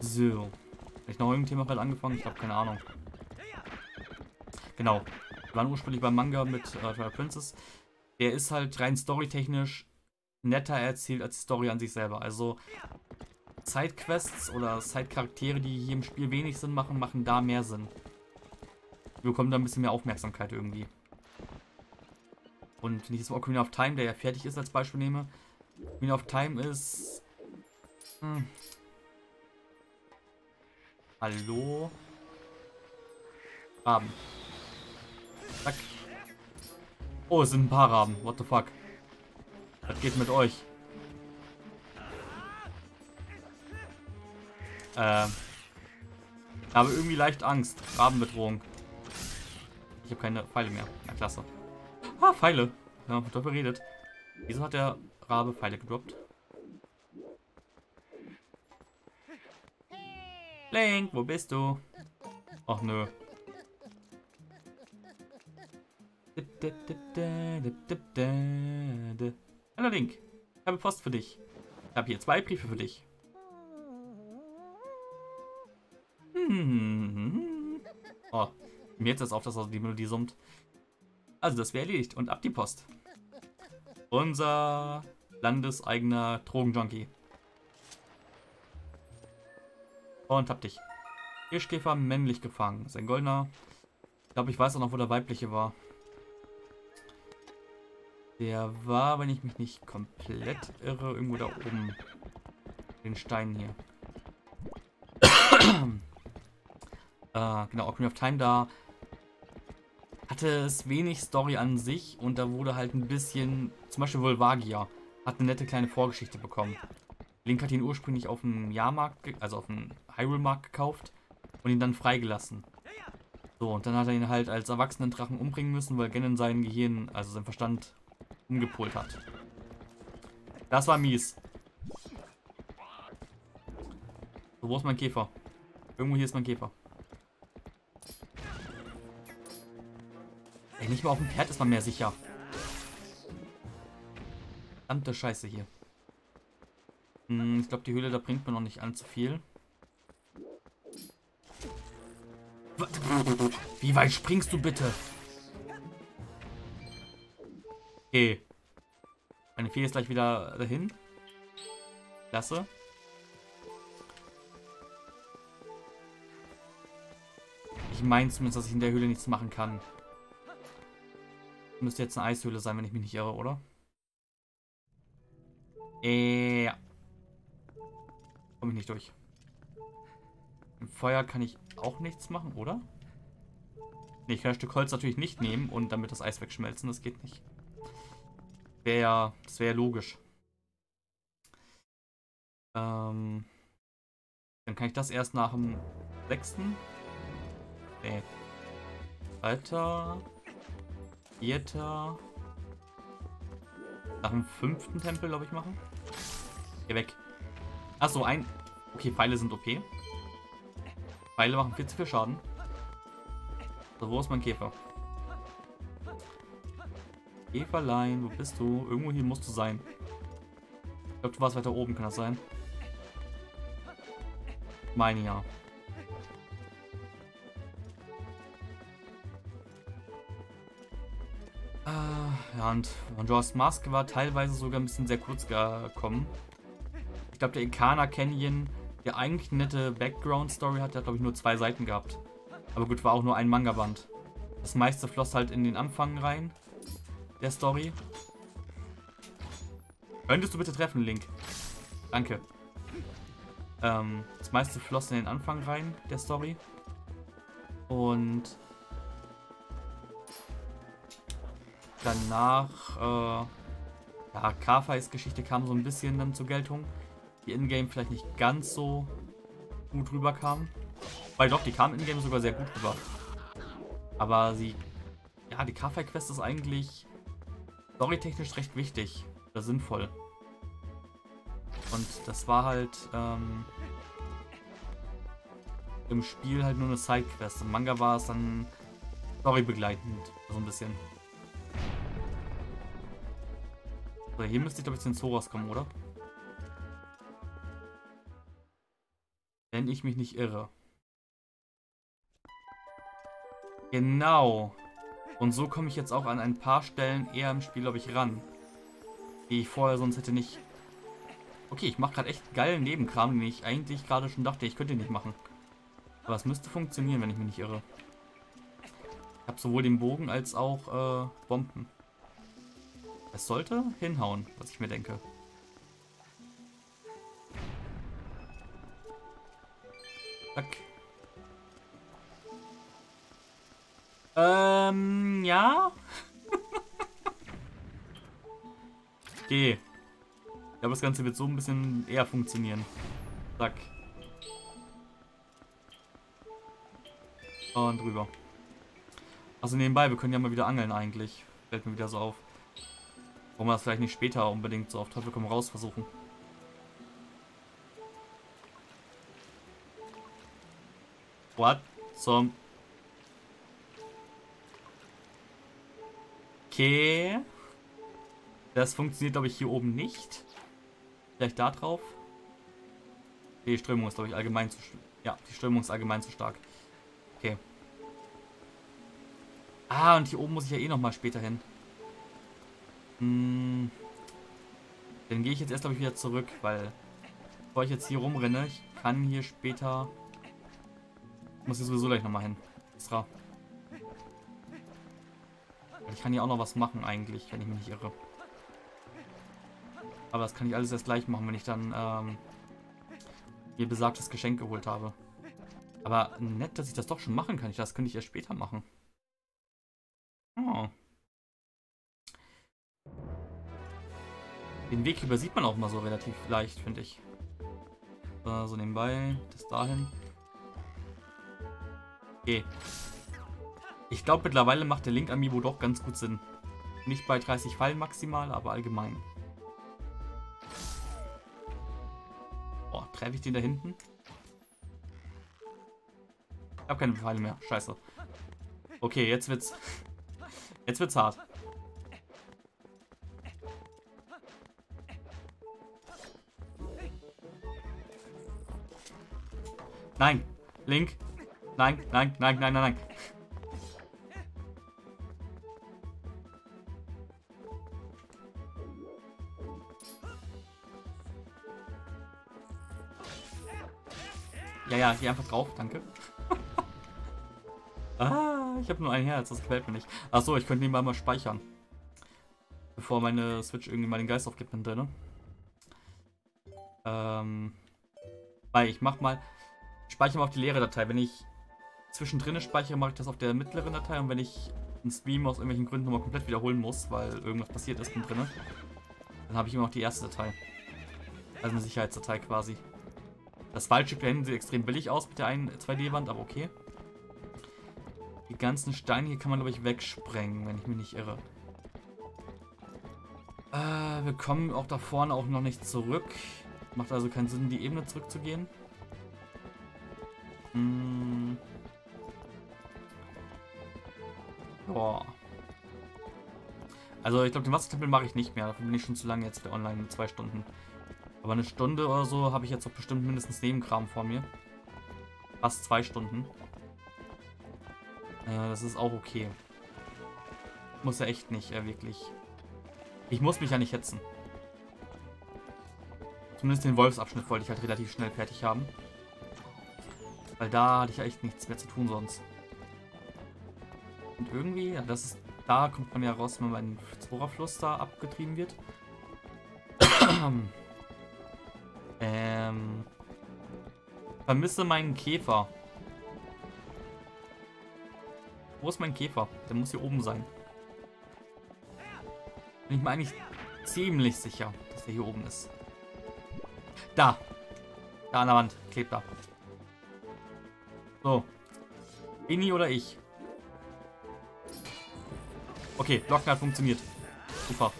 So. Habe ich noch irgendein Thema gerade angefangen? Ich habe keine Ahnung. Genau. Wir waren ursprünglich beim Manga mit Twilight Princess. Der ist halt rein storytechnisch netter erzählt als die Story an sich selber. Also Sidequests oder Sidecharaktere, die hier im Spiel wenig Sinn machen, machen da mehr Sinn. Wir bekommen da ein bisschen mehr Aufmerksamkeit irgendwie. Und wenn ich jetzt mal Ocarina of Time, der ja fertig ist, als Beispiel nehme. Ocarina of Time ist... Hallo? Raben. Zack. Oh, es sind ein paar Raben. What the fuck? Was geht mit euch? Ich habe irgendwie leicht Angst. Rabenbedrohung. Ich habe keine Pfeile mehr. Na, klasse. Ah, Pfeile. Ja, man hat darüber redet. Wieso hat der Rabe Pfeile gedroppt? Link, wo bist du? Ach nö. Hallo Link, ich habe Post für dich. Ich habe hier 2 Briefe für dich. Oh, mir jetzt erst auf, dass die Melodie summt. Also das wäre erledigt und ab die Post. Unser landeseigener Drogenjunkie. Und hab dich. Hirschkäfer männlich gefangen. Sein goldener. Ich glaube, ich weiß auch noch, wo der weibliche war. Der war, wenn ich mich nicht komplett irre, irgendwo da oben. Den Stein hier. Genau, Ocarina of Time, da hatte es wenig Story an sich und da wurde halt ein bisschen, zum Beispiel Vulvagia, hat eine nette kleine Vorgeschichte bekommen. Link hat ihn ursprünglich auf dem Jahrmarkt, also auf dem Hyrule-Markt gekauft und ihn dann freigelassen. So, und dann hat er ihn halt als erwachsenen Drachen umbringen müssen, weil Ganon sein Gehirn, also sein Verstand, umgepolt hat. Das war mies. So, wo ist mein Käfer? Irgendwo hier ist mein Käfer. Ey, nicht mal auf dem Pferd ist man mehr sicher. Verdammte Scheiße hier. Ich glaube, die Höhle, da bringt mir noch nicht allzu viel. Wie weit springst du bitte? Okay. Meine Fee ist gleich wieder dahin. Klasse. Ich meine zumindest, dass ich in der Höhle nichts machen kann. Müsste jetzt eine Eishöhle sein, wenn ich mich nicht irre, oder? Ja. Komme ich nicht durch. Im Feuer kann ich auch nichts machen, oder? Nee, ich kann ein Stück Holz natürlich nicht nehmen und damit das Eis wegschmelzen. Das geht nicht. Das wäre ja logisch. Dann kann ich das erst nach dem 6. Nee. Alter. Nach dem 5. Tempel, glaube ich, machen. Geh weg. Achso, ein... Okay, Pfeile sind OP. Pfeile machen viel zu viel Schaden. So, wo ist mein Käfer? Käferlein, wo bist du? Irgendwo hier musst du sein. Ich glaube, du warst weiter oben, kann das sein? Meine ja. Und Majora's Mask war teilweise sogar ein bisschen sehr kurz gekommen. Ich glaube, der Ikana Canyon, der eigentlich eine nette Background-Story hat, der hat, glaube ich, nur 2 Seiten gehabt. Aber gut, war auch nur ein Manga-Band. Das meiste floss halt in den Anfang rein, der Story. Könntest du bitte treffen, Link? Danke. Das meiste floss in den Anfang rein, der Story. Und... danach, ja, Kafeis Geschichte kam so ein bisschen dann zur Geltung. Die Ingame vielleicht nicht ganz so gut rüberkam. Weil doch, die kam Ingame sogar sehr gut rüber. Aber sie, ja, die Kafei-Quest ist eigentlich storytechnisch recht wichtig oder sinnvoll. Und das war halt im Spiel halt nur eine Side-Quest. Im Manga war es dann storybegleitend, so ein bisschen. Hier müsste ich, glaube ich, zu den Zoras kommen, oder? wenn ich mich nicht irre. Genau. Und so komme ich jetzt auch an ein paar Stellen eher im Spiel, glaube ich, ran. Die ich vorher sonst hätte nicht... Okay, ich mache gerade echt geilen Nebenkram, den ich eigentlich gerade schon dachte, ich könnte ihn nicht machen. Aber es müsste funktionieren, wenn ich mich nicht irre. Ich habe sowohl den Bogen als auch Bomben. Es sollte hinhauen, was ich mir denke. Zack. Ja. Okay. Ich glaube, das Ganze wird so ein bisschen eher funktionieren. Zack. Und drüber. Also nebenbei, wir können ja mal wieder angeln eigentlich. Fällt mir wieder so auf. Warum wir das vielleicht nicht später unbedingt so auf Teufel komm raus versuchen. What? So. Okay. Das funktioniert, glaube ich, hier oben nicht. Vielleicht da drauf. Die Strömung ist, glaube ich, allgemein zu stark. Ja, die Strömung ist allgemein zu stark. Okay. Ah, und hier oben muss ich ja eh nochmal später hin. Hm. Dann gehe ich jetzt erst, glaube ich, wieder zurück, weil bevor ich jetzt hier rumrenne, ich kann hier später... Muss hier sowieso gleich nochmal hin. Extra. Ich kann hier auch noch was machen eigentlich, wenn ich mich nicht irre. Aber das kann ich alles erst gleich machen, wenn ich dann mir besagtes Geschenk geholt habe. Aber nett, dass ich das doch schon machen kann. Das könnte ich erst später machen. Oh. Den Weg übersieht man auch mal so relativ leicht, finde ich. So nebenbei, das dahin. Okay. Ich glaube, mittlerweile macht der Link-Amiibo doch ganz gut Sinn. Nicht bei 30 Fallen maximal, aber allgemein. Boah, treffe ich den da hinten? Ich habe keine Pfeile mehr. Scheiße. Okay, jetzt wird's... Jetzt wird's hart. Nein, Link. Nein, nein, nein, nein, nein, nein. Ja, ja, geh einfach drauf, danke. Ah, ich habe nur ein Herz, das gefällt mir nicht. Achso, ich könnte nebenbei mal speichern. Bevor meine Switch irgendwie mal den Geist aufgibt mit drin. Weil ich mach mal... Ich speichere mal auf die leere Datei. Wenn ich zwischendrin speichere, mache ich das auf der mittleren Datei. Und wenn ich einen Stream aus irgendwelchen Gründen nochmal komplett wiederholen muss, weil irgendwas passiert ist mit drin, dann habe ich immer noch die erste Datei. Also eine Sicherheitsdatei quasi. Das Waldstück da hinten sieht extrem billig aus mit der 2D-Wand, aber okay. Die ganzen Steine hier kann man, glaube ich, wegsprengen, wenn ich mich nicht irre. Wir kommen auch da vorne auch noch nicht zurück. Macht also keinen Sinn, die Ebene zurückzugehen. Hm. Boah. Also ich glaube, den Wassertempel mache ich nicht mehr. Dafür bin ich schon zu lange jetzt online mit 2 Stunden. Aber eine Stunde oder so habe ich jetzt doch bestimmt mindestens Nebenkram vor mir. Fast 2 Stunden. Das ist auch okay. Muss ja echt nicht, wirklich. Ich muss mich ja nicht hetzen. Zumindest den Wolfsabschnitt wollte ich halt relativ schnell fertig haben. Weil da hatte ich ja echt nichts mehr zu tun sonst. Und irgendwie, ja, das ist, da kommt man ja raus, wenn man in den Zora-Fluss da abgetrieben wird. Vermisse meinen Käfer. Wo ist mein Käfer? Der muss hier oben sein. Bin ich mir eigentlich ziemlich sicher, dass der hier oben ist. Da! Da an der Wand. Klebt da. So. Inni oder ich? Okay, Blocken hat funktioniert. Super.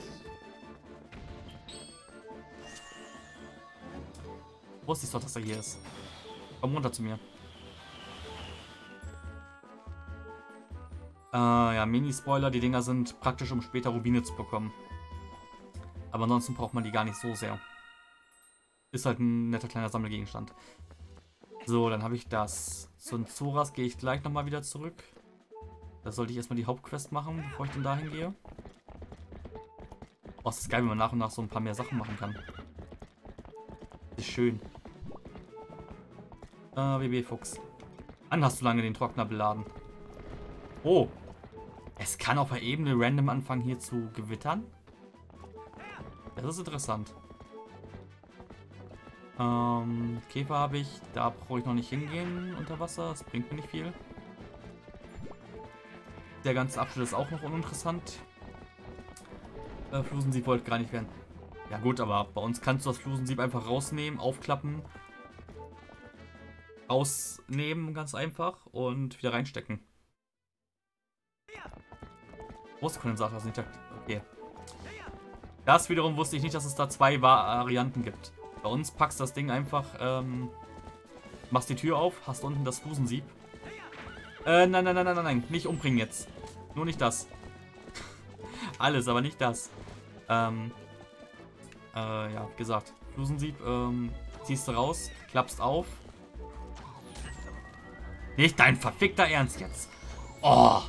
Wusste ich doch, dass er hier ist. Komm runter zu mir. Ja, Mini-Spoiler. Die Dinger sind praktisch, um später Rubine zu bekommen. Aber ansonsten braucht man die gar nicht so sehr. Ist halt ein netter kleiner Sammelgegenstand. So, dann habe ich das. Zu Zoras gehe ich gleich nochmal wieder zurück. Da sollte ich erstmal die Hauptquest machen, bevor ich dann dahin gehe. Oh, es ist geil, wenn man nach und nach so ein paar mehr Sachen machen kann. Ist schön. BB-Fuchs. An hast du lange den Trockner beladen. Oh. Es kann auf der Ebene random anfangen, hier zu gewittern. Das ist interessant. Käfer habe ich. Da brauche ich noch nicht hingehen unter Wasser. Das bringt mir nicht viel. Der ganze Abschnitt ist auch noch uninteressant. Flusensieb wollte gar nicht werden. Ja gut, aber bei uns kannst du das Flusensieb einfach rausnehmen, aufklappen. Rausnehmen, ganz einfach. Und wieder reinstecken. Große Kondensator ist nicht da. Okay. Das wiederum wusste ich nicht, dass es da zwei Varianten gibt. Bei uns packst du das Ding einfach, machst die Tür auf, hast unten das Flusensieb. Nein, nein, nein, nein, nein, nicht umbringen jetzt. Nur nicht das. Alles, aber nicht das. Ja, wie gesagt, Flusensieb, ziehst du raus, klappst auf. Nicht dein verfickter Ernst jetzt. Oh!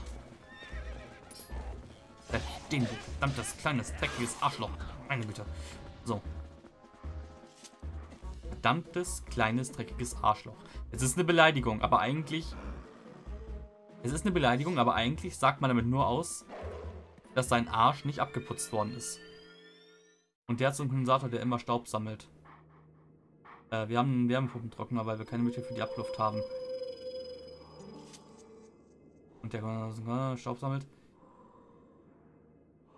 Verdammtes, kleines, dreckiges Arschloch. Meine Güte. So. Verdammtes, kleines, dreckiges Arschloch. Es ist eine Beleidigung, aber eigentlich... Es ist eine Beleidigung, aber eigentlich sagt man damit nur aus, dass sein Arsch nicht abgeputzt worden ist. Und der hat so einen Kondensator, der immer Staub sammelt. Wir haben einen Wärmepumpentrockner, weil wir keine Mittel für die Abluft haben. Und der Kondensator Staub sammelt.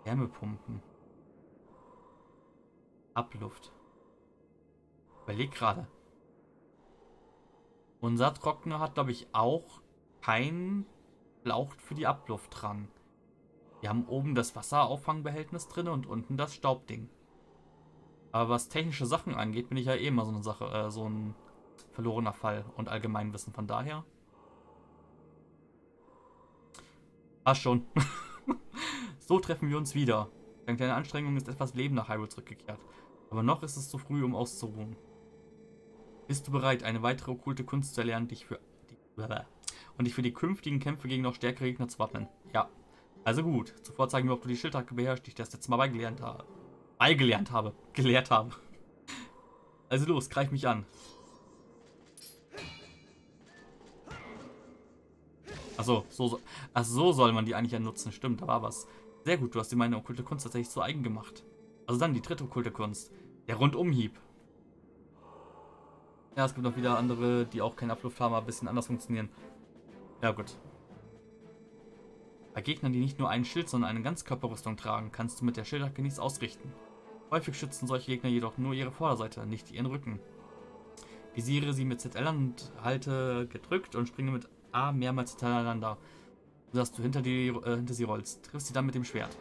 Wärmepumpen. Abluft. Überleg gerade. Unser Trockner hat, glaube ich, auch kein Schlauch für die Abluft dran. Wir haben oben das Wasserauffangbehältnis drin und unten das Staubding. Aber was technische Sachen angeht, bin ich ja eh immer so eine Sache, so ein verlorener Fall und Allgemeinwissen. Von daher. Passt schon. So treffen wir uns wieder. Dank deiner Anstrengung ist etwas Leben nach Hyrule zurückgekehrt. Aber noch ist es zu früh, um auszuruhen. Bist du bereit, eine weitere okkulte Kunst zu erlernen, dich für die künftigen Kämpfe gegen noch stärkere Gegner zu wappnen? Ja. Also gut. Zuvor zeigen wir, ob du die Schildhacke beherrschst, die ich das letzte Mal beigelernt habe. Also los, greif mich an. Achso, so soll man die eigentlich ja nutzen. Stimmt, da war was. Sehr gut, du hast dir meine okkulte Kunst tatsächlich zu eigen gemacht. Also dann die dritte okkulte Kunst. Der Rundumhieb. Ja, es gibt noch wieder andere, die auch keinen Abluft haben, aber ein bisschen anders funktionieren. Ja, gut. Bei Gegnern, die nicht nur einen Schild, sondern eine Ganzkörperrüstung tragen, kannst du mit der Schildhacke nichts ausrichten. Häufig schützen solche Gegner jedoch nur ihre Vorderseite, nicht ihren Rücken. Visiere sie mit ZL und halte gedrückt und springe mit A mehrmals hintereinander, sodass du hinter sie rollst. Triffst sie dann mit dem Schwert.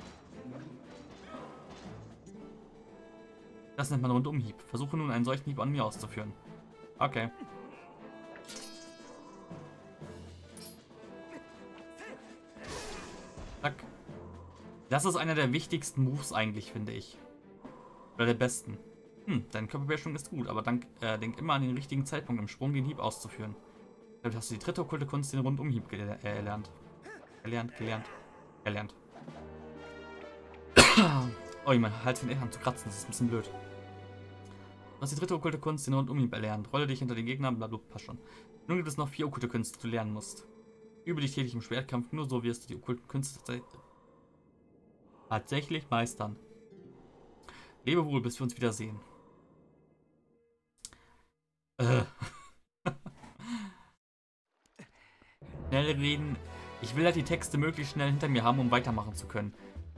Das nennt man Rundumhieb. Versuche nun einen solchen Hieb an mir auszuführen. Okay. Zack. Das ist einer der wichtigsten Moves eigentlich, finde ich. Oder der besten. Deine Körperbeherrschung ist gut, aber denk immer an den richtigen Zeitpunkt im Sprung, den Hieb auszuführen. Damit hast du die dritte okkulte Kunst, den Rundumhieb erlernt. Oh, mein Hals von Eltern zu kratzen, das ist ein bisschen blöd. Du hast die dritte okkulte Kunst, den Rundumhieb erlernt. Rolle dich hinter den Gegnern, blablabla, passt schon. Nun gibt es noch 4 okkulte Künste, die du lernen musst. Übe dich täglich im Schwertkampf, nur so wirst du die okkulten Künste tatsächlich meistern. Lebe wohl, bis wir uns wiedersehen. Schnell reden. Ich will halt die Texte möglichst schnell hinter mir haben, um weitermachen zu können.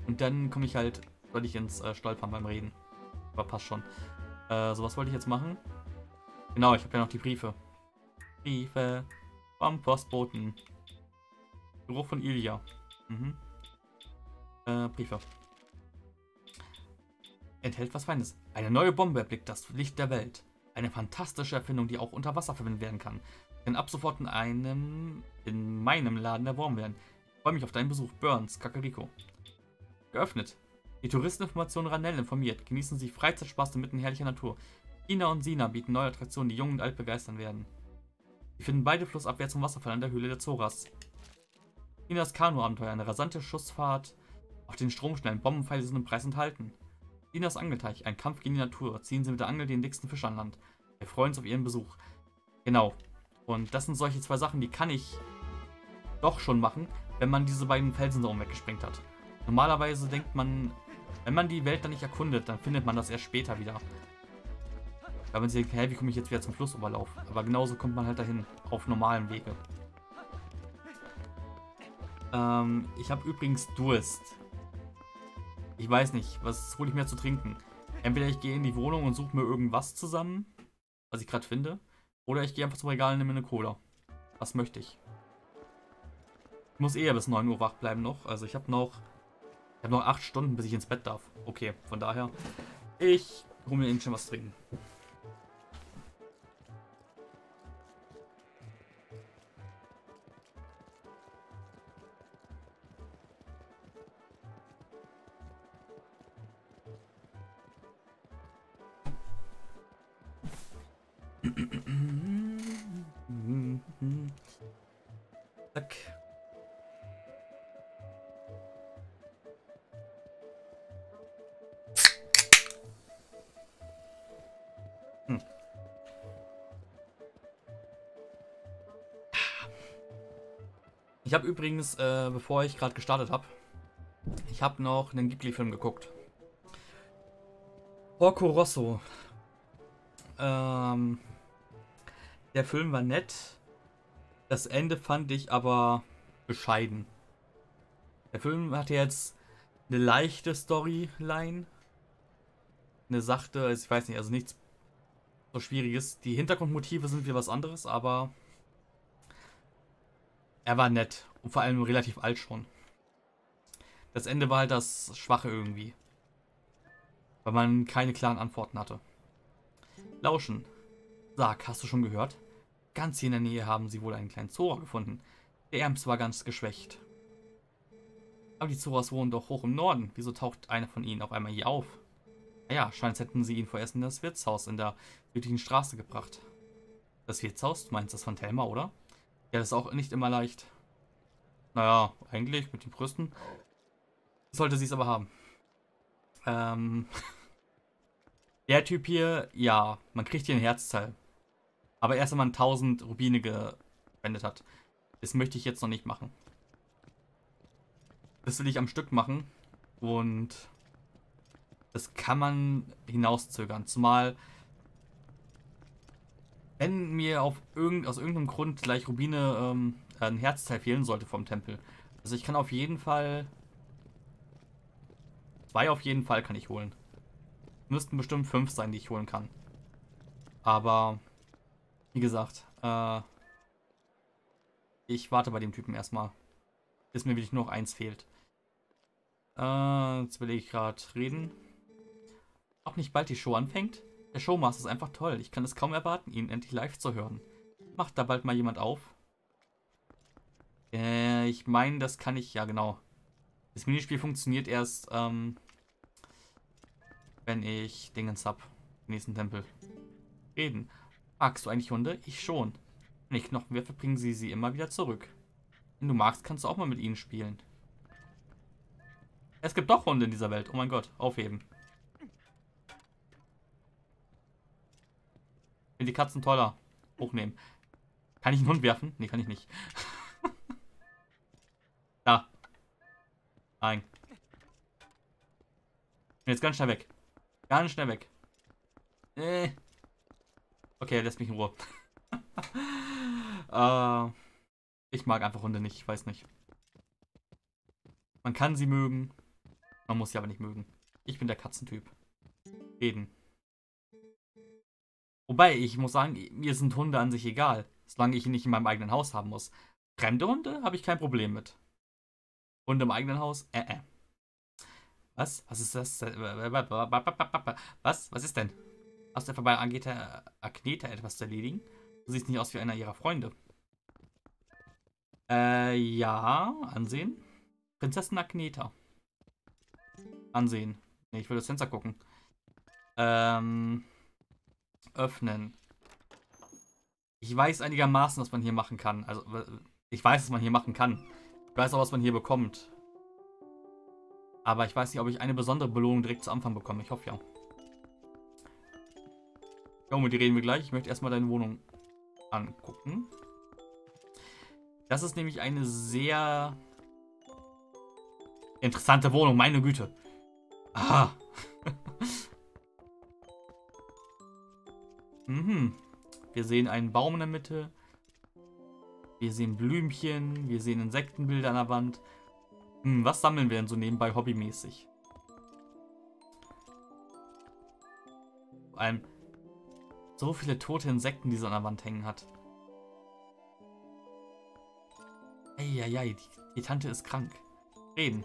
Und dann komme ich halt, soll ich ins Stolpern beim Reden. Aber passt schon. So, was wollte ich jetzt machen? Genau, ich habe ja noch die Briefe. Briefe vom Postboten. Büro von Hylia. Mhm. Briefe. Enthält was Feines. Eine neue Bombe erblickt das Licht der Welt. Eine fantastische Erfindung, die auch unter Wasser verwendet werden kann. Denn ab sofort in meinem Laden erworben werden. Ich freue mich auf deinen Besuch. Burns, Kakariko. Geöffnet. Die Touristeninformation Ranell informiert. Genießen Sie Freizeitspaß inmitten herrlicher Natur. Ina und Sina bieten neue Attraktionen, die jung und alt begeistern werden. Wir finden beide flussabwärts zum Wasserfall an der Höhle der Zoras. In das Kanu-Abenteuer, eine rasante Schussfahrt auf den Stromschnellen, Bombenpfeile sind im Preis enthalten. In das Angelteich, ein Kampf gegen die Natur, ziehen sie mit der Angel den dicksten Fisch an Land. Wir freuen uns auf ihren Besuch. Genau. Und das sind solche zwei Sachen, die kann ich doch schon machen, wenn man diese beiden Felsen so weggesprengt hat. Normalerweise denkt man, wenn man die Welt dann nicht erkundet, dann findet man das erst später wieder. Da man sich denkt, hey, wie komme ich jetzt wieder zum Flussoberlauf? Aber genauso kommt man halt dahin, auf normalen Wege. Ich habe übrigens Durst. Ich weiß nicht, was hole ich mir zu trinken? Entweder ich gehe in die Wohnung und suche mir irgendwas zusammen, was ich gerade finde, oder ich gehe einfach zum Regal und nehme eine Cola. Was möchte ich? Ich muss eher bis 9 Uhr wach bleiben noch, also ich habe noch 8 Stunden, bis ich ins Bett darf. Okay, von daher, ich hole mir eben schon was zu trinken. Ich habe übrigens, bevor ich gerade gestartet habe, ich habe noch einen Ghibli-Film geguckt. Porco Rosso. Der Film war nett. Das Ende fand ich aber bescheiden. Der Film hatte jetzt eine leichte Storyline. Eine sachte, also ich weiß nicht, also nichts so Schwieriges. Die Hintergrundmotive sind wieder was anderes, aber... Er war nett und vor allem relativ alt schon. Das Ende war halt das Schwache irgendwie. Weil man keine klaren Antworten hatte. Lauschen. Sag, hast du schon gehört? Ganz hier in der Nähe haben sie wohl einen kleinen Zora gefunden. Der Ärmste war ganz geschwächt. Aber die Zoras wohnen doch hoch im Norden. Wieso taucht einer von ihnen auf einmal hier auf? Naja, scheint hätten sie ihn vorerst in das Wirtshaus in der südlichen Straße gebracht. Das Wirtshaus? Du meinst das von Thelma, oder? Ja, das ist auch nicht immer leicht. Naja, eigentlich mit den Brüsten. Sollte sie es aber haben. Der Typ hier, ja, man kriegt hier ein Herzteil. Aber erst wenn man 1000 Rubine gespendet hat. Das möchte ich jetzt noch nicht machen. Das will ich am Stück machen. Und das kann man hinauszögern. Zumal... Wenn mir aus irgendeinem Grund gleich Rubine ein Herzteil fehlen sollte vom Tempel. Also ich kann auf jeden Fall... 2 auf jeden Fall kann ich holen. Müssten bestimmt 5 sein, die ich holen kann. Aber, wie gesagt, ich warte bei dem Typen erstmal. Bis mir wirklich nur noch 1 fehlt. Jetzt will ich gerade reden. Ob nicht bald die Show anfängt? Der Showmaster ist einfach toll. Ich kann es kaum erwarten, ihn endlich live zu hören. Macht da bald mal jemand auf? Ich meine, das kann ich... Ja, genau. Das Minispiel funktioniert erst, wenn ich Dingens hab. Nächsten Tempel. Reden. Magst du eigentlich Hunde? Ich schon. Wenn ich Knochen werfe, bringen sie immer wieder zurück. Wenn du magst, kannst du auch mal mit ihnen spielen. Es gibt doch Hunde in dieser Welt. Oh mein Gott. Aufheben. Die Katzen toller. Hochnehmen. Kann ich einen Hund werfen? Nee, kann ich nicht. Da. Nein. Bin jetzt ganz schnell weg. Ganz schnell weg. Okay, lässt mich in Ruhe. Ich mag einfach Hunde nicht. Ich weiß nicht. Man kann sie mögen. Man muss sie aber nicht mögen. Ich bin der Katzentyp. Reden. Wobei, ich muss sagen, mir sind Hunde an sich egal, solange ich ihn nicht in meinem eigenen Haus haben muss. Fremde Hunde habe ich kein Problem mit. Hunde im eigenen Haus? Was? Was ist das? Was? Was ist denn? Hast du etwa bei Agneta etwas zu erledigen? Du siehst nicht aus wie einer ihrer Freunde. Ja, ansehen. Prinzessin Agneta. Ansehen. Nee, ich will das Fenster gucken. Öffnen. Ich weiß einigermaßen, was man hier machen kann. Also, ich weiß, was man hier machen kann. Ich weiß auch, was man hier bekommt. Aber ich weiß nicht, ob ich eine besondere Belohnung direkt zu Anfang bekomme. Ich hoffe ja. Ja, mit dir reden wir gleich. Ich möchte erstmal deine Wohnung angucken. Das ist nämlich eine sehr interessante Wohnung. Meine Güte. Aha. Mhm. Wir sehen einen Baum in der Mitte. Wir sehen Blümchen. Wir sehen Insektenbilder an der Wand. Hm, was sammeln wir denn so nebenbei hobbymäßig? Vor allem so viele tote Insekten, die sie an der Wand hängen hat. Eieiei, die Tante ist krank. Reden.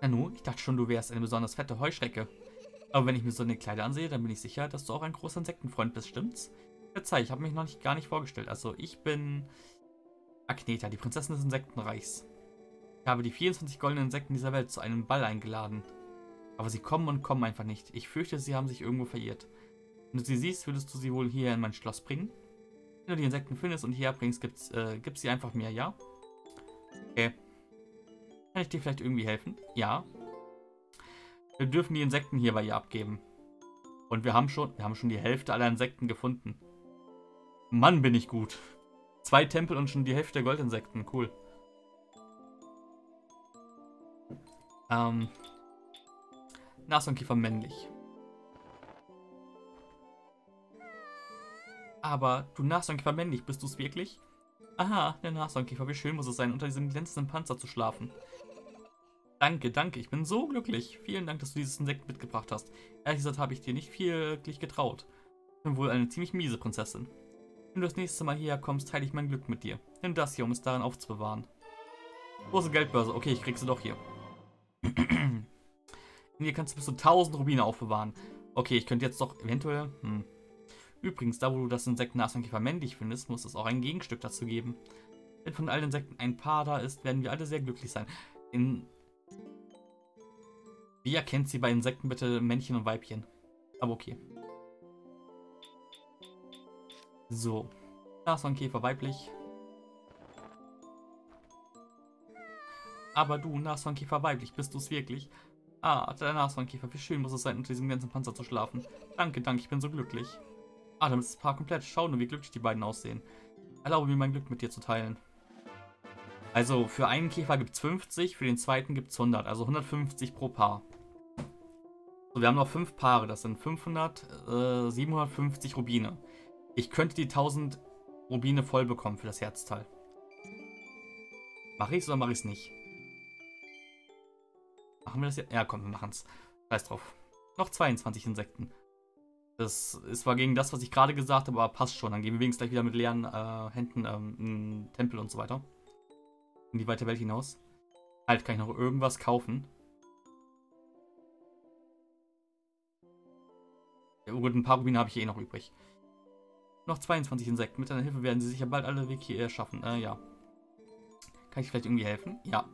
Nanu, ich dachte schon, du wärst eine besonders fette Heuschrecke. Aber wenn ich mir so eine Kleider ansehe, dann bin ich sicher, dass du auch ein großer Insektenfreund bist, stimmt's? Verzeih, ich habe mich noch nicht, gar nicht vorgestellt. Also, ich bin Agneta, die Prinzessin des Insektenreichs. Ich habe die 24 goldenen Insekten dieser Welt zu einem Ball eingeladen. Aber sie kommen und kommen einfach nicht. Ich fürchte, sie haben sich irgendwo verirrt. Wenn du sie siehst, würdest du sie wohl hier in mein Schloss bringen? Wenn du die Insekten findest und hierher bringst, gibt's sie einfach mir, ja? Okay. Kann ich dir vielleicht irgendwie helfen? Ja. Wir dürfen die Insekten hier bei ihr abgeben. Und wir haben schon die Hälfte aller Insekten gefunden. Mann, bin ich gut. 2 Tempel und schon die Hälfte der Goldinsekten. Cool. Nashornkäfer männlich. Aber, du Nashornkäfer männlich, bist du's wirklich? Aha, der Nashornkäfer, wie schön muss es sein, unter diesem glänzenden Panzer zu schlafen. Danke, danke, ich bin so glücklich. Vielen Dank, dass du dieses Insekt mitgebracht hast. Ehrlich gesagt habe ich dir nicht wirklich getraut. Ich bin wohl eine ziemlich miese Prinzessin. Wenn du das nächste Mal hierher kommst, teile ich mein Glück mit dir. Nimm das hier, um es darin aufzubewahren. Große Geldbörse, okay, ich krieg sie doch hier. Hier kannst du bis zu 1000 Rubine aufbewahren. Okay, ich könnte jetzt doch eventuell... Übrigens, da wo du das Insekt Nashornkäfer männlich findest, muss es auch ein Gegenstück dazu geben. Wenn von allen Insekten ein Paar da ist, werden wir alle sehr glücklich sein. Wie erkennt sie bei Insekten bitte Männchen und Weibchen? Aber okay. So. Nashornkäfer weiblich. Aber du, Nashornkäfer weiblich, bist du's wirklich? Ah, der Nashornkäfer, wie schön muss es sein, unter diesem ganzen Panzer zu schlafen. Danke, danke, ich bin so glücklich. Ah, damit ist das Paar komplett. Schau nur, wie glücklich die beiden aussehen. Erlaube mir, mein Glück mit dir zu teilen. Also, für einen Käfer gibt es 50, für den zweiten gibt es 100. Also 150 pro Paar. So, wir haben noch 5 Paare. Das sind 750 Rubine. Ich könnte die 1000 Rubine voll bekommen für das Herzteil. Mache ich es oder mache ich es nicht? Machen wir das jetzt? Ja, komm, wir machen es. Scheiß drauf. Noch 22 Insekten. Das ist zwar gegen das, was ich gerade gesagt habe, aber passt schon. Dann gehen wir wenigstens gleich wieder mit leeren Händen in den Tempel und so weiter. In die weite Welt hinaus. Halt, kann ich noch irgendwas kaufen? Ja, gut, ein paar Rubine habe ich eh noch übrig. Noch 22 Insekten. Mit deiner Hilfe werden sie sicher bald alle Weg hier schaffen. Ja. Kann ich vielleicht irgendwie helfen? Ja.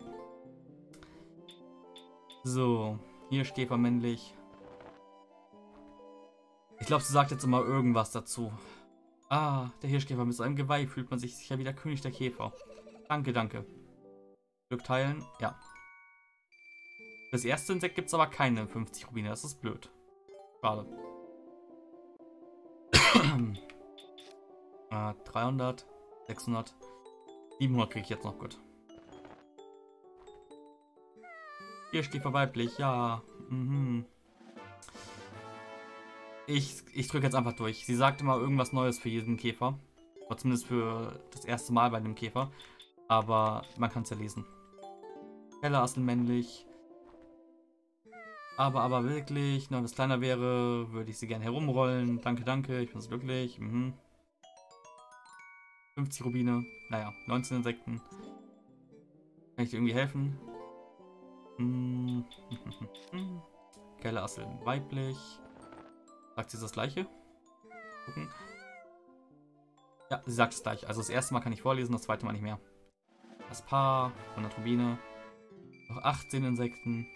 So. Hier, Käfer männlich. Ich glaube, sie sagt jetzt immer irgendwas dazu. Ah, der Hirschkäfer. Mit seinem Geweih fühlt man sich sicher wie der König der Käfer. Danke, danke. Glück teilen? Ja. Das erste Insekt gibt es aber keine 50 Rubine. Das ist blöd. Schade. 300, 600, 700 kriege ich jetzt noch. Gut. Hirschkäfer weiblich. Ja. Mhm. Ich drücke jetzt einfach durch. Sie sagt immer irgendwas Neues für jeden Käfer. Oder zumindest für das erste Mal bei einem Käfer. Aber man kann es ja lesen. Kellerassel männlich. Aber wirklich, wenn es kleiner wäre, würde ich sie gerne herumrollen. Danke, danke, ich bin so glücklich. 50 Rubine. Naja, 19 Insekten. Kann ich dir irgendwie helfen? Kellerassel weiblich. Sagt sie das gleiche? Gucken. Ja, sie sagt es gleich. Also das erste Mal kann ich vorlesen, das zweite Mal nicht mehr. Das Paar, 100 Rubine. Noch 18 Insekten.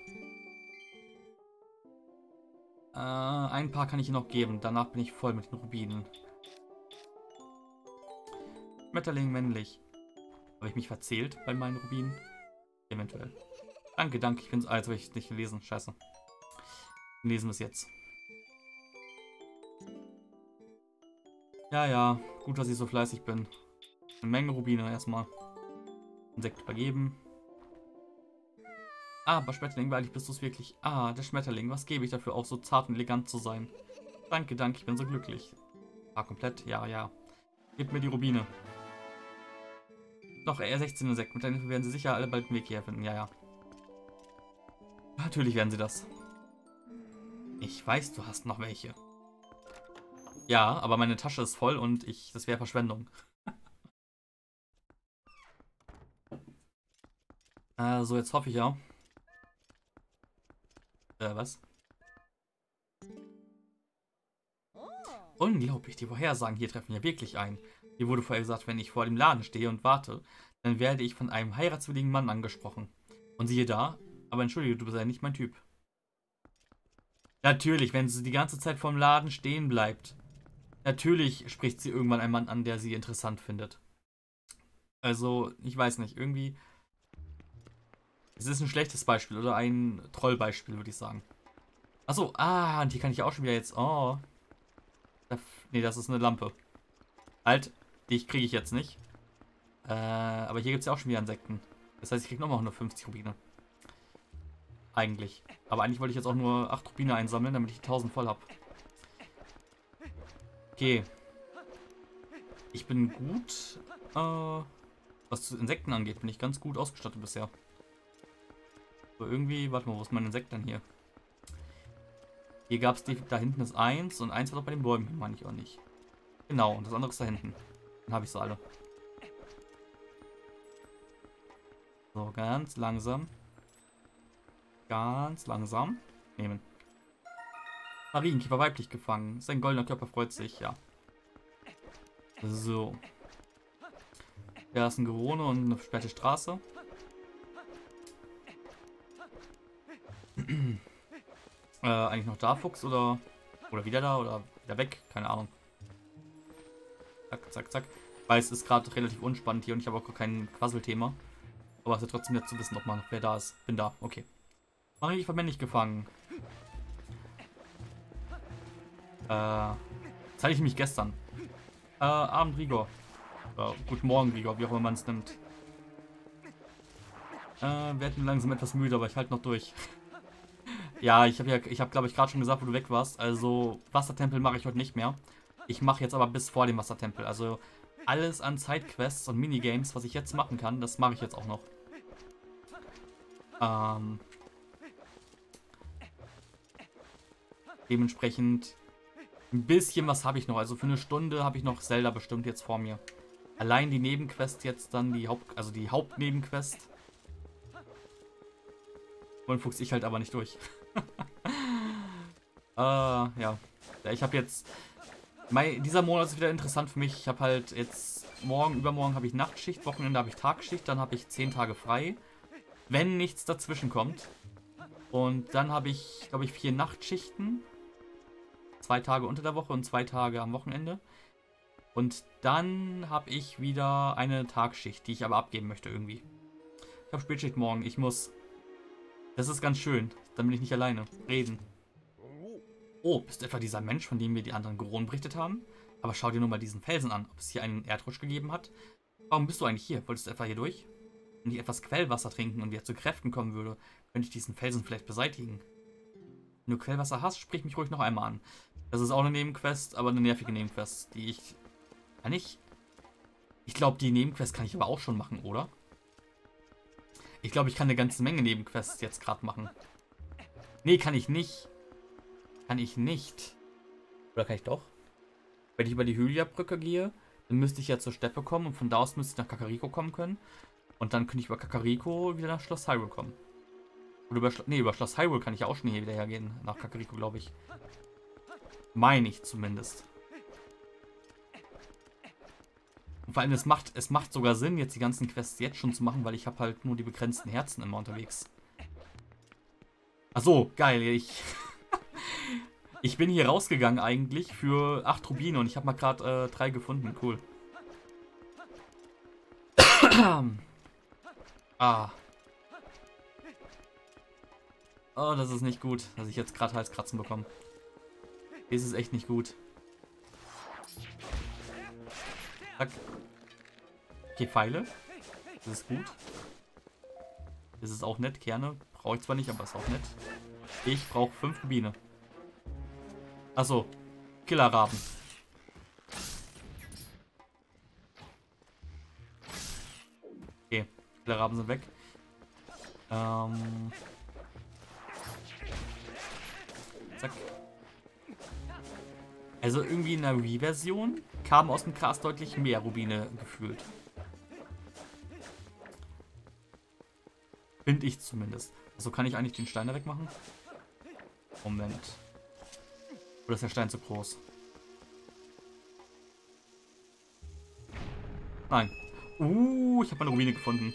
Ein Paar kann ich ihr noch geben. Danach bin ich voll mit den Rubinen. Schmetterling männlich. Habe ich mich verzählt bei meinen Rubinen? Eventuell. Danke, danke. Ich bin es. Jetzt habe ich es nicht gelesen. Scheiße. Lesen wir es jetzt. Ja, ja. Gut, dass ich so fleißig bin. Eine Menge Rubine erstmal. Insekt übergeben. Aber Schmetterling, weil ich bist du es wirklich. Ah, der Schmetterling. Was gebe ich dafür auf, so zart und elegant zu sein? Danke, danke. Ich bin so glücklich. Ah, komplett. Ja, ja. Gib mir die Rubine. Doch, eher 16 Insekten. Mit der Hilfe werden sie sicher alle bald einen Weg hierher finden. Ja, ja. Natürlich werden sie das. Ich weiß, du hast noch welche. Ja, aber meine Tasche ist voll und ich... Das wäre Verschwendung. So, jetzt hoffe ich ja. Was? Unglaublich, die Vorhersagen hier treffen ja wirklich ein. Mir wurde vorher gesagt, wenn ich vor dem Laden stehe und warte, dann werde ich von einem heiratswilligen Mann angesprochen. Und siehe da... Aber entschuldige, du bist ja nicht mein Typ. Natürlich, wenn sie die ganze Zeit vorm Laden stehen bleibt. Natürlich spricht sie irgendwann einen Mann an, der sie interessant findet. Also, ich weiß nicht, irgendwie... Es ist ein schlechtes Beispiel oder ein Trollbeispiel, würde ich sagen. Achso, ah, und hier kann ich auch schon wieder jetzt... Oh. Nee, das ist eine Lampe. Halt, die kriege ich jetzt nicht. Aber hier gibt es ja auch schon wieder Insekten. Das heißt, ich kriege nochmal 150 Rubine. Eigentlich. Aber eigentlich wollte ich jetzt auch nur 8 Rubine einsammeln, damit ich 1000 voll habe. Okay. Ich bin gut. Was zu Insekten angeht, bin ich ganz gut ausgestattet bisher. So, irgendwie... Warte mal, wo ist mein Insekt denn hier? Hier gab es... Da hinten ist eins und eins war doch bei den Bäumen, meine ich auch nicht. Genau, und das andere ist da hinten. Dann habe ich sie alle. So, ganz langsam. Ganz langsam nehmen. Marienkäfer weiblich gefangen. Sein goldener Körper freut sich, ja. So. Da ist ein Gorone und eine versperrte Straße. Eigentlich noch da, Fuchs, oder? Oder wieder da, oder wieder weg? Keine Ahnung. Zack, zack, zack. Weil es ist gerade relativ unspannend hier und ich habe auch gar kein Quasselthema. Aber es ist ja trotzdem nett zu wissen, ob man wer da ist. Bin da, okay. Ich war männlich gefangen. Jetzt hatte ich mich gestern. Abend, Rigor. Guten Morgen, Rigor, wie auch immer man es nimmt. Werden langsam etwas müde, aber ich halte noch durch. Ja, ich habe, glaube ich, gerade schon gesagt, wo du weg warst. Also, Wassertempel mache ich heute nicht mehr. Ich mache jetzt aber bis vor dem Wassertempel. Also, alles an Sidequests und Minigames, was ich jetzt machen kann, das mache ich jetzt auch noch. Dementsprechend ein bisschen was habe ich noch. Also für eine Stunde habe ich noch Zelda bestimmt jetzt vor mir. Allein die Nebenquest jetzt dann, die Hauptnebenquest. Und fuchs ich halt aber nicht durch. Ja. Ich habe jetzt... Dieser Monat ist wieder interessant für mich. Ich habe halt jetzt... Übermorgen habe ich Nachtschicht, Wochenende habe ich Tagschicht, dann habe ich 10 Tage frei. Wenn nichts dazwischen kommt. Und dann habe ich, glaube ich, 4 Nachtschichten. 2 Tage unter der Woche und 2 Tage am Wochenende. Und dann habe ich wieder eine Tagschicht, die ich aber abgeben möchte irgendwie. Ich habe Spätschicht morgen. Ich muss... Das ist ganz schön. Dann bin ich nicht alleine. Reden. Oh, bist du etwa dieser Mensch, von dem wir die anderen Goronen berichtet haben? Aber schau dir nur mal diesen Felsen an, ob es hier einen Erdrutsch gegeben hat. Warum bist du eigentlich hier? Wolltest du etwa hier durch? Wenn ich etwas Quellwasser trinken und wieder zu Kräften kommen würde, könnte ich diesen Felsen vielleicht beseitigen. Wenn du Quellwasser hast, sprich mich ruhig noch einmal an. Das ist auch eine Nebenquest, aber eine nervige Nebenquest, die ich... Kann ich? Ich glaube, die Nebenquest kann ich aber auch schon machen, oder? Ich glaube, ich kann eine ganze Menge Nebenquests jetzt gerade machen. Nee, kann ich nicht. Kann ich nicht. Oder kann ich doch? Wenn ich über die Hylia-Brücke gehe, dann müsste ich ja zur Steppe kommen und von da aus müsste ich nach Kakariko kommen können. Und dann könnte ich über Kakariko wieder nach Schloss Hyrule kommen. Oder über Schloss Hyrule kann ich ja auch schon hier wieder hergehen. Nach Kakariko, glaube ich. Meine ich zumindest. Und vor allem, es macht sogar Sinn, jetzt die ganzen Quests jetzt schon zu machen, weil ich habe halt nur die begrenzten Herzen immer unterwegs. Achso, geil. Ich bin hier rausgegangen eigentlich für 8 Rubine und ich habe mal gerade 3 gefunden. Cool. Ah. Oh, das ist nicht gut, dass ich jetzt gerade Halskratzen bekomme. Das ist echt nicht gut. Zack. Okay, Pfeile. Das ist gut. Das ist auch nett. Kerne brauche ich zwar nicht, aber ist auch nett. Ich brauche 5 Rubine. Achso. Killerraben. Okay, Killerraben sind weg. Zack. Also irgendwie in der Wii-Version kamen aus dem Cast deutlich mehr Rubine gefühlt. Finde ich zumindest. Also kann ich eigentlich den Stein da wegmachen? Moment. Oder ist der Stein zu groß? Nein. Ich habe meine Rubine gefunden.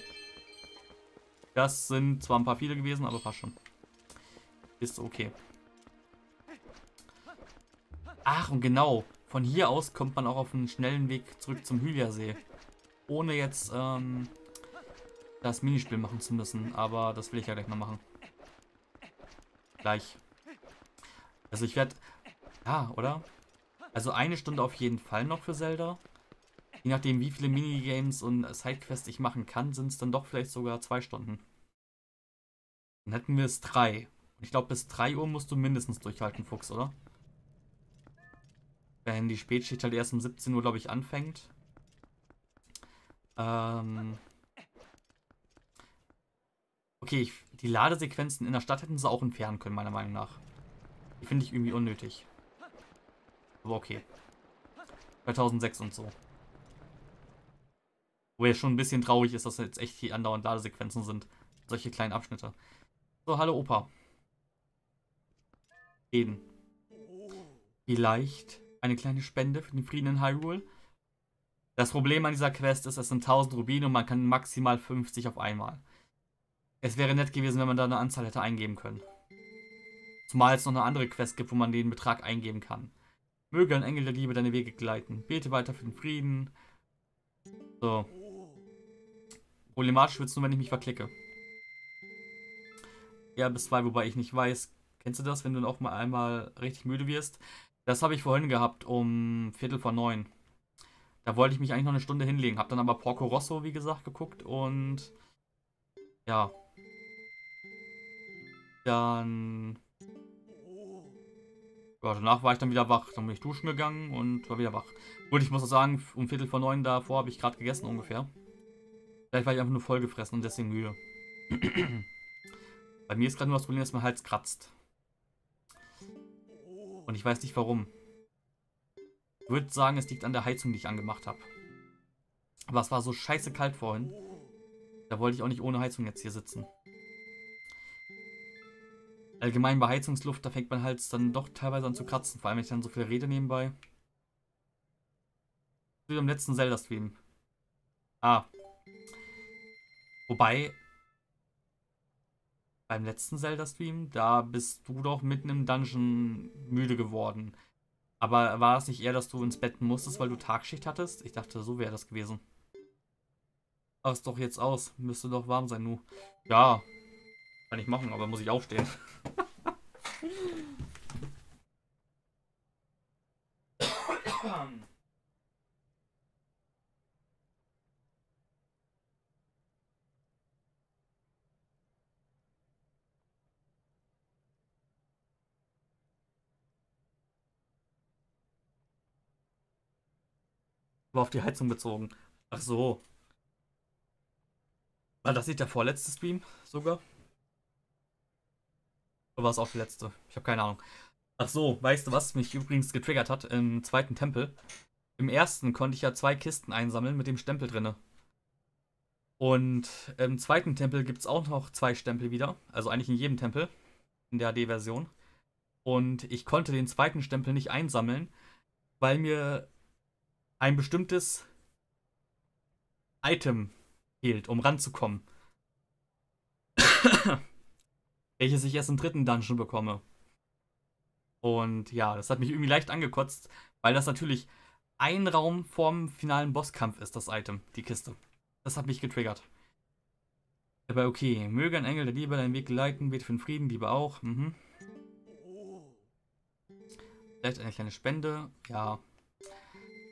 Das sind zwar ein paar viele gewesen, aber passt schon. Ist okay. Ach, und genau. Von hier aus kommt man auch auf einen schnellen Weg zurück zum Hylia-See. Ohne jetzt das Minispiel machen zu müssen. Aber das will ich ja gleich mal machen. Gleich. Also ich werde... Ja, oder? Also eine Stunde auf jeden Fall noch für Zelda. Je nachdem, wie viele Minigames und Sidequests ich machen kann, sind es dann doch vielleicht sogar 2 Stunden. Dann hätten wir es 3. Ich glaube, bis 3 Uhr musst du mindestens durchhalten, Fuchs, oder? Wenn die Spätschicht halt erst um 17 Uhr, glaube ich, anfängt. Okay, die Ladesequenzen in der Stadt hätten sie auch entfernen können, meiner Meinung nach. Die finde ich irgendwie unnötig. Aber okay. 2006 und so. Wo ja schon ein bisschen traurig ist, dass jetzt echt die andauernd Ladesequenzen sind. Solche kleinen Abschnitte. So, hallo Opa. Reden. Vielleicht eine kleine Spende für den Frieden in Hyrule. Das Problem an dieser Quest ist, es sind 1000 Rubine und man kann maximal 50 auf einmal. Es wäre nett gewesen, wenn man da eine Anzahl hätte eingeben können. Zumal es noch eine andere Quest gibt, wo man den Betrag eingeben kann. Möge ein Engel der Liebe deine Wege gleiten. Bete weiter für den Frieden. So. Problematisch wird es nur, wenn ich mich verklicke. Ja, bis 2, wobei ich nicht weiß. Kennst du das, wenn du auch mal einmal richtig müde wirst? Das habe ich vorhin gehabt, um 8:45. Da wollte ich mich eigentlich noch eine Stunde hinlegen. Habe dann aber Porco Rosso, wie gesagt, geguckt und... Ja. Dann... Ja, danach war ich dann wieder wach. Dann bin ich duschen gegangen und war wieder wach. Gut, ich muss auch sagen, um 8:45 davor habe ich gerade gegessen ungefähr. Vielleicht war ich einfach nur vollgefressen und deswegen müde. Bei mir ist gerade nur das Problem, dass mein Hals kratzt. Und ich weiß nicht warum. Ich würde sagen, es liegt an der Heizung, die ich angemacht habe. Aber es war so scheiße kalt vorhin. Da wollte ich auch nicht ohne Heizung jetzt hier sitzen. Allgemein bei Heizungsluft, da fängt mein Hals dann doch teilweise an zu kratzen. Vor allem, wenn ich dann so viel rede nebenbei. Wie im letzten Zelda-Stream. Ah. Wobei... Beim letzten Zelda-Stream, da bist du doch mitten im Dungeon müde geworden. Aber war es nicht eher, dass du ins Bett musstest, weil du Tagschicht hattest? Ich dachte, so wäre das gewesen. Aber ist doch jetzt aus. Müsste doch warm sein, nu. Ja. Kann ich machen, aber muss ich aufstehen. Auf die Heizung bezogen. Ach so. War das nicht der vorletzte Stream sogar? Oder war es auch der letzte? Ich habe keine Ahnung. Ach so, weißt du, was mich übrigens getriggert hat im zweiten Tempel? Im ersten konnte ich ja 2 Kisten einsammeln mit dem Stempel drinne. Und im zweiten Tempel gibt es auch noch 2 Stempel wieder. Also eigentlich in jedem Tempel. In der AD-Version. Und ich konnte den zweiten Stempel nicht einsammeln, weil mir ein bestimmtes Item fehlt, um ranzukommen. Welches ich erst im dritten Dungeon bekomme. Und ja, das hat mich irgendwie leicht angekotzt, weil das natürlich ein Raum vorm finalen Bosskampf ist, das Item, die Kiste. Das hat mich getriggert. Aber okay. Möge ein Engel der Liebe deinen Weg leiten. Bete für den Frieden, Liebe auch. Mhm. Vielleicht eine kleine Spende. Ja.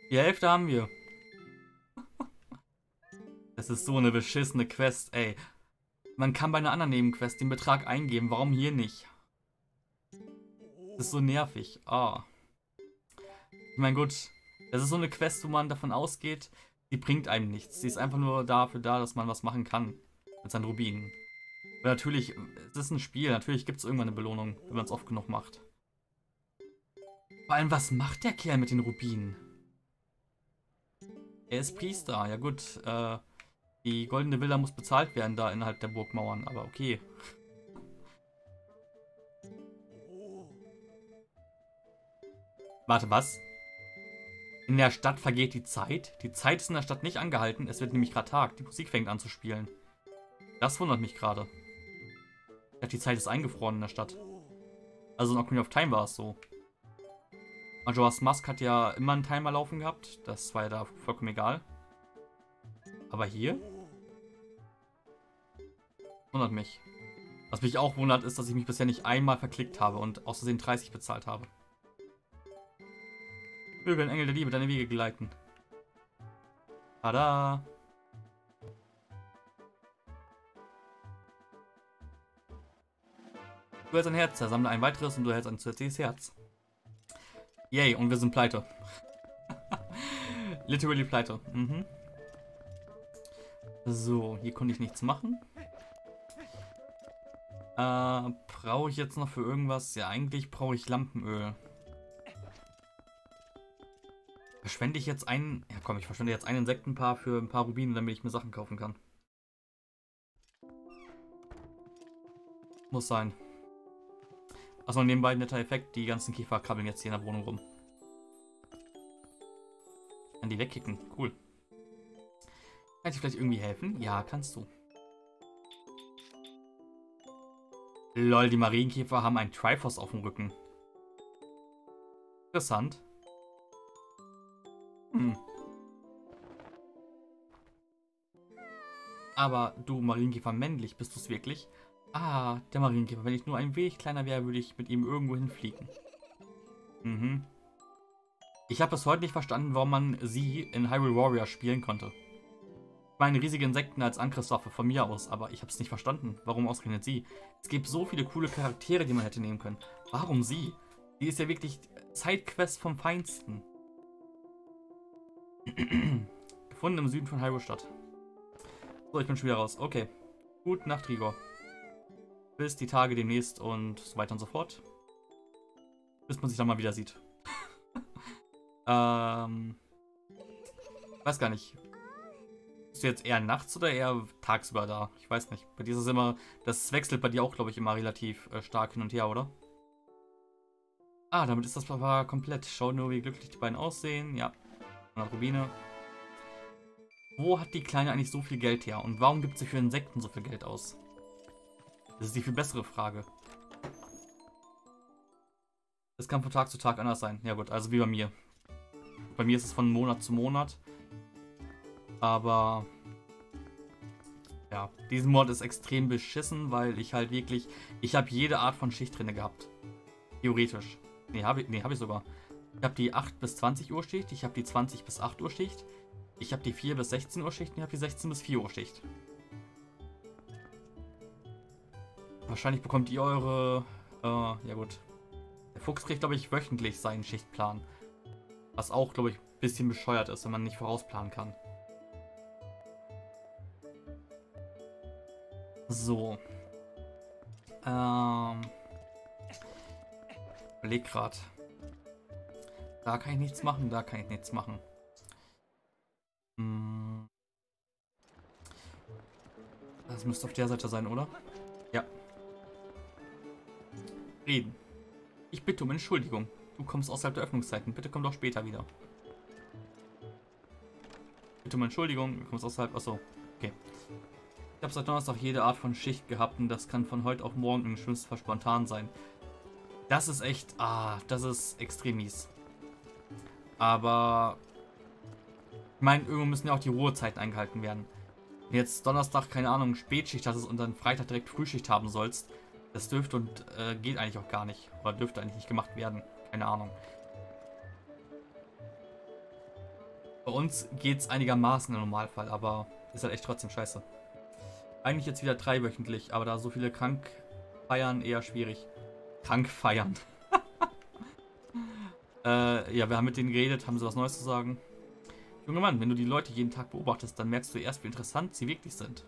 Die Hälfte haben wir. Das ist so eine beschissene Quest, ey. Man kann bei einer anderen Nebenquest den Betrag eingeben. Warum hier nicht? Das ist so nervig. Ah. Ich meine, gut. Das ist so eine Quest, wo man davon ausgeht, die bringt einem nichts. Die ist einfach nur dafür da, dass man was machen kann. Mit seinen Rubinen. Aber natürlich, es ist ein Spiel. Natürlich gibt es irgendwann eine Belohnung, wenn man es oft genug macht. Vor allem, was macht der Kerl mit den Rubinen? Er ist Priester. Ja gut, die goldene Villa muss bezahlt werden da innerhalb der Burgmauern. Aber okay. Warte, was? In der Stadt vergeht die Zeit? Die Zeit ist in der Stadt nicht angehalten. Es wird nämlich gerade Tag. Die Musik fängt an zu spielen. Das wundert mich gerade. Ich dachte, die Zeit ist eingefroren in der Stadt. Also in Ocarina of Time war es so. Majora's Mask hat ja immer einen Timer laufen gehabt. Das war ja da vollkommen egal. Aber hier? Wundert mich. Was mich auch wundert, ist, dass ich mich bisher nicht einmal verklickt habe und aus Versehen 30 bezahlt habe. Möge ein Engel der Liebe deine Wege geleiten. Tada! Du hältst ein Herz, sammle ein weiteres und du hältst ein zusätzliches Herz. Yay, und wir sind pleite. Literally pleite. Mhm. So, hier konnte ich nichts machen. Brauche ich jetzt noch für irgendwas? Ja, eigentlich brauche ich Lampenöl. Verschwende ich jetzt einen... Ja komm, ich verschwende jetzt ein Insektenpaar für ein paar Rubine, damit ich mir Sachen kaufen kann. Muss sein. Achso, und nebenbei netter Effekt, die ganzen Käfer krabbeln jetzt hier in der Wohnung rum. Kann die wegkicken, cool. Kann ich dir vielleicht irgendwie helfen? Ja, kannst du. Lol, die Marienkäfer haben einen Triforce auf dem Rücken. Interessant. Hm. Aber du Marienkäfer männlich, bist du es wirklich? Ah, der Marienkäfer. Wenn ich nur ein wenig kleiner wäre, würde ich mit ihm irgendwo hinfliegen. Mhm. Ich habe bis heute nicht verstanden, warum man sie in Hyrule Warriors spielen konnte. Ich meine, riesige Insekten als Angriffswaffe von mir aus, aber ich habe es nicht verstanden. Warum ausgerechnet sie? Es gibt so viele coole Charaktere, die man hätte nehmen können. Warum sie? Sie ist ja wirklich Sidequest vom Feinsten. Gefunden im Süden von Hyrule Stadt. So, ich bin schon wieder raus. Okay. Gut, nach Trigor. Bis die Tage demnächst und so weiter und so fort. Bis man sich dann mal wieder sieht. Weiß gar nicht. Bist du jetzt eher nachts oder eher tagsüber da? Ich weiß nicht. Bei dir ist es immer... Das wechselt bei dir auch, glaube ich, immer relativ stark hin und her, oder? Ah, damit ist das Papa komplett. Schau nur, wie glücklich die beiden aussehen. Ja. Rubine. Wo hat die Kleine eigentlich so viel Geld her? Und warum gibt sie für Insekten so viel Geld aus? Das ist die viel bessere Frage. Das kann von Tag zu Tag anders sein. Ja gut, also wie bei mir. Bei mir ist es von Monat zu Monat. Aber... Ja, diesen Monat ist extrem beschissen, weil ich halt wirklich... Ich habe jede Art von Schicht drin gehabt. Theoretisch. Nee, hab ich sogar. Ich habe die 8 bis 20 Uhr Schicht, ich habe die 20 bis 8 Uhr Schicht, ich habe die 4 bis 16 Uhr Schicht und ich habe die 16 bis 4 Uhr Schicht. Wahrscheinlich bekommt ihr eure... ja gut. Der Fuchs kriegt, glaube ich, wöchentlich seinen Schichtplan. Was auch, glaube ich, ein bisschen bescheuert ist, wenn man nicht vorausplanen kann. So. Überleg grad. Da kann ich nichts machen, da kann ich nichts machen. Hm. Das müsste auf der Seite sein, oder? Ja. Reden. Ich bitte um Entschuldigung. Du kommst außerhalb der Öffnungszeiten. Bitte komm doch später wieder. Bitte um Entschuldigung. Du kommst außerhalb... Achso. Okay. Ich habe seit Donnerstag jede Art von Schicht gehabt und das kann von heute auf morgen im schlimmsten Fall spontan sein. Das ist echt... Ah, das ist extrem mies. Aber ich meine, irgendwo müssen ja auch die Ruhezeiten eingehalten werden. jetzt Donnerstag, keine Ahnung, Spätschicht hast und dann Freitag direkt Frühschicht haben sollst, das dürfte und geht eigentlich auch gar nicht. Oder dürfte eigentlich nicht gemacht werden. Keine Ahnung. Bei uns geht es einigermaßen im Normalfall, aber ist halt echt trotzdem scheiße. Eigentlich jetzt wieder 3 wöchentlich, aber da so viele krank feiern, eher schwierig. Krank feiern. Ja, wir haben mit denen geredet, haben sie was Neues zu sagen. Junge Mann, wenn du die Leute jeden Tag beobachtest, dann merkst du erst, wie interessant sie wirklich sind.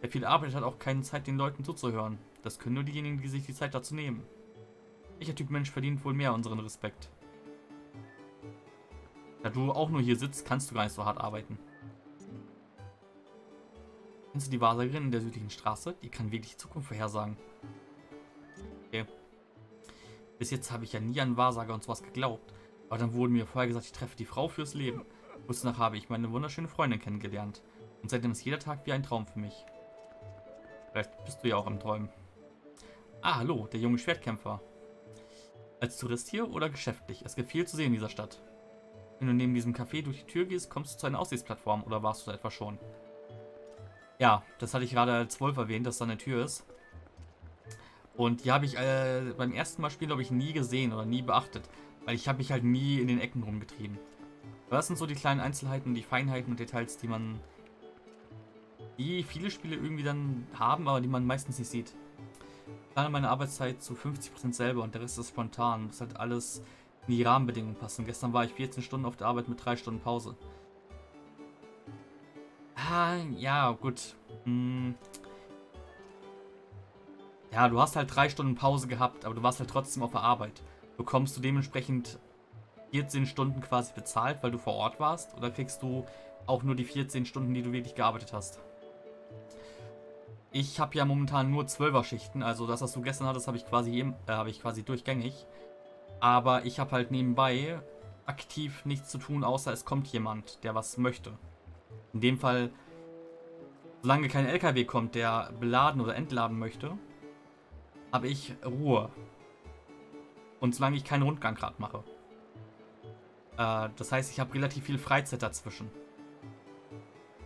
Wer viel arbeitet, hat auch keine Zeit, den Leuten zuzuhören. Das können nur diejenigen, die sich die Zeit dazu nehmen. Welcher Typ Mensch verdient wohl mehr unseren Respekt? Da du auch nur hier sitzt, kannst du gar nicht so hart arbeiten. Kennst du die Wahrsagerin in der südlichen Straße? Die kann wirklich die Zukunft vorhersagen. Okay. Bis jetzt habe ich ja nie an Wahrsager und sowas geglaubt. Aber dann wurde mir vorher gesagt, ich treffe die Frau fürs Leben. Kurz danach habe ich meine wunderschöne Freundin kennengelernt. Und seitdem ist jeder Tag wie ein Traum für mich. Vielleicht bist du ja auch am Träumen. Ah, hallo, der junge Schwertkämpfer. Als Tourist hier oder geschäftlich? Es gibt viel zu sehen in dieser Stadt. Wenn du neben diesem Café durch die Tür gehst, kommst du zu einer Aussichtsplattform, oder warst du da etwa schon? Ja, das hatte ich gerade als Wolf erwähnt, dass da eine Tür ist. Und die habe ich beim ersten Mal spielen, glaube ich, nie gesehen oder nie beachtet. Weil ich habe mich halt nie in den Ecken rumgetrieben. Aber das sind so die kleinen Einzelheiten, die Feinheiten und Details, die man... die viele Spiele irgendwie dann haben, aber die man meistens nicht sieht. Ich plane meine Arbeitszeit zu 50% selber und der Rest ist spontan. Das hat alles... die Rahmenbedingungen passen. Gestern war ich 14 Stunden auf der Arbeit mit 3 Stunden Pause. Ah, ja, gut. Hm. Ja, du hast halt 3 Stunden Pause gehabt, aber du warst halt trotzdem auf der Arbeit. Bekommst du dementsprechend 14 Stunden quasi bezahlt, weil du vor Ort warst? Oder kriegst du auch nur die 14 Stunden, die du wirklich gearbeitet hast? Ich habe ja momentan nur 12er-Schichten, also das, was du gestern hattest, habe ich quasi durchgängig. Aber ich habe halt nebenbei aktiv nichts zu tun, außer es kommt jemand, der was möchte. In dem Fall, solange kein LKW kommt, der beladen oder entladen möchte, habe ich Ruhe. Und solange ich keinen Rundgang gerade mache. Das heißt, ich habe relativ viel Freizeit dazwischen.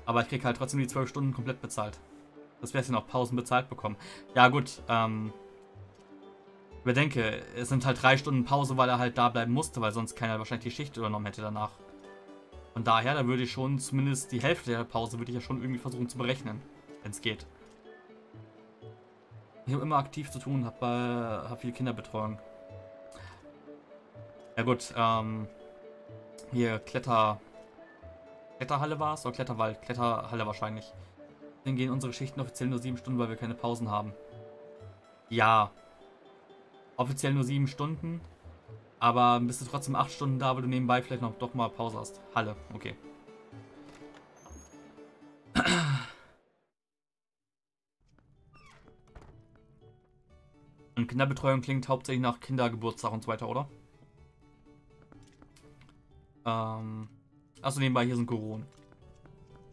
Aber ich kriege halt trotzdem die 12 Stunden komplett bezahlt. Das wäre es ja noch, Pausen bezahlt bekommen. Ja gut, Überdenke, es sind halt 3 Stunden Pause, weil er halt da bleiben musste, weil sonst keiner wahrscheinlich die Schicht übernommen hätte danach. Von daher, da würde ich schon zumindest die Hälfte der Pause würde ich ja schon irgendwie versuchen zu berechnen, wenn es geht. Ich habe immer aktiv zu tun, hab viel Kinderbetreuung. Ja gut, hier Kletterhalle war es oder Kletterwald? Kletterhalle wahrscheinlich. Dann gehen unsere Schichten offiziell nur 7 Stunden, weil wir keine Pausen haben. Ja. Offiziell nur 7 Stunden, aber bist du trotzdem 8 Stunden da, weil du nebenbei vielleicht noch doch mal Pause hast. Halle, okay. Und Kinderbetreuung klingt hauptsächlich nach Kindergeburtstag und so weiter, oder? Achso, nebenbei hier sind Goronen.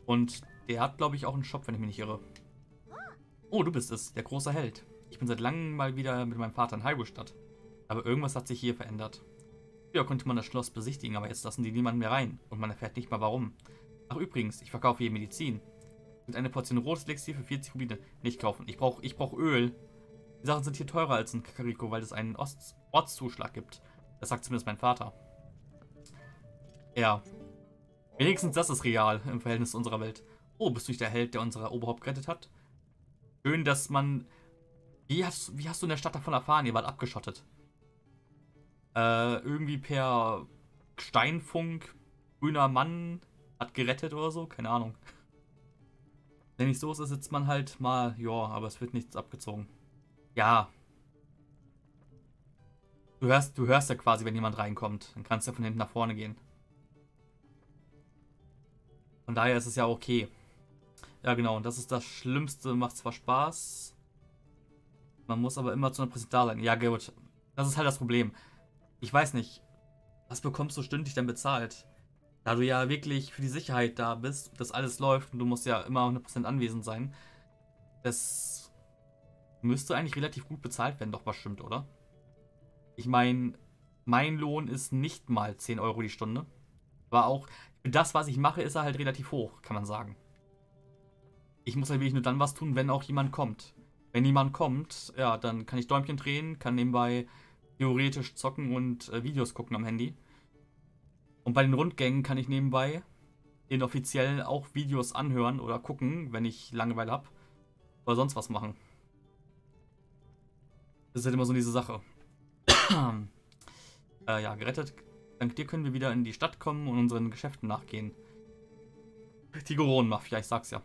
Und der hat, glaube ich, auch einen Shop, wenn ich mich nicht irre. Oh, du bist es, der große Held. Ich bin seit langem mal wieder mit meinem Vater in Hyrule-Stadt. Aber irgendwas hat sich hier verändert. Früher konnte man das Schloss besichtigen, aber jetzt lassen die niemanden mehr rein. Und man erfährt nicht mal warum. Ach übrigens, ich verkaufe hier Medizin. Mit einer Portion rotes Elixier für 40 Rubine. Nicht kaufen. Ich brauch Öl. Die Sachen sind hier teurer als in Kakariko, weil es einen Ortszuschlag gibt. Das sagt zumindest mein Vater. Ja. Wenigstens das ist real im Verhältnis zu unserer Welt. Oh, bist du nicht der Held, der unser Oberhaupt gerettet hat? Schön, dass man... Wie hast du in der Stadt davon erfahren? Ihr wart abgeschottet. Irgendwie per Steinfunk, grüner Mann hat gerettet oder so? Keine Ahnung. Wenn nicht so ist, sitzt man halt mal, ja, aber es wird nichts abgezogen. Ja. Du hörst ja quasi, wenn jemand reinkommt. Dann kannst du ja von hinten nach vorne gehen. Von daher ist es ja okay. Ja genau, und das ist das Schlimmste, macht zwar Spaß... Man muss aber immer zu einer Präsentation da sein. Ja, gut. Das ist halt das Problem. Ich weiß nicht, was bekommst du stündlich denn bezahlt? Da du ja wirklich für die Sicherheit da bist, dass alles läuft und du musst ja immer 100% anwesend sein. Das müsste eigentlich relativ gut bezahlt werden, doch bestimmt, oder? Ich meine, mein Lohn ist nicht mal 10 Euro die Stunde. War auch, für das, was ich mache, ist er halt relativ hoch, kann man sagen. Ich muss halt wirklich nur dann was tun, wenn auch jemand kommt. Wenn niemand kommt, ja, dann kann ich Däumchen drehen, kann nebenbei theoretisch zocken und Videos gucken am Handy. Und bei den Rundgängen kann ich nebenbei inoffiziell auch Videos anhören oder gucken, wenn ich Langeweile habe. Oder sonst was machen. Das ist halt immer so diese Sache. Ja, gerettet. Dank dir können wir wieder in die Stadt kommen und unseren Geschäften nachgehen. Die Goronen-Mafia, ich sag's ja.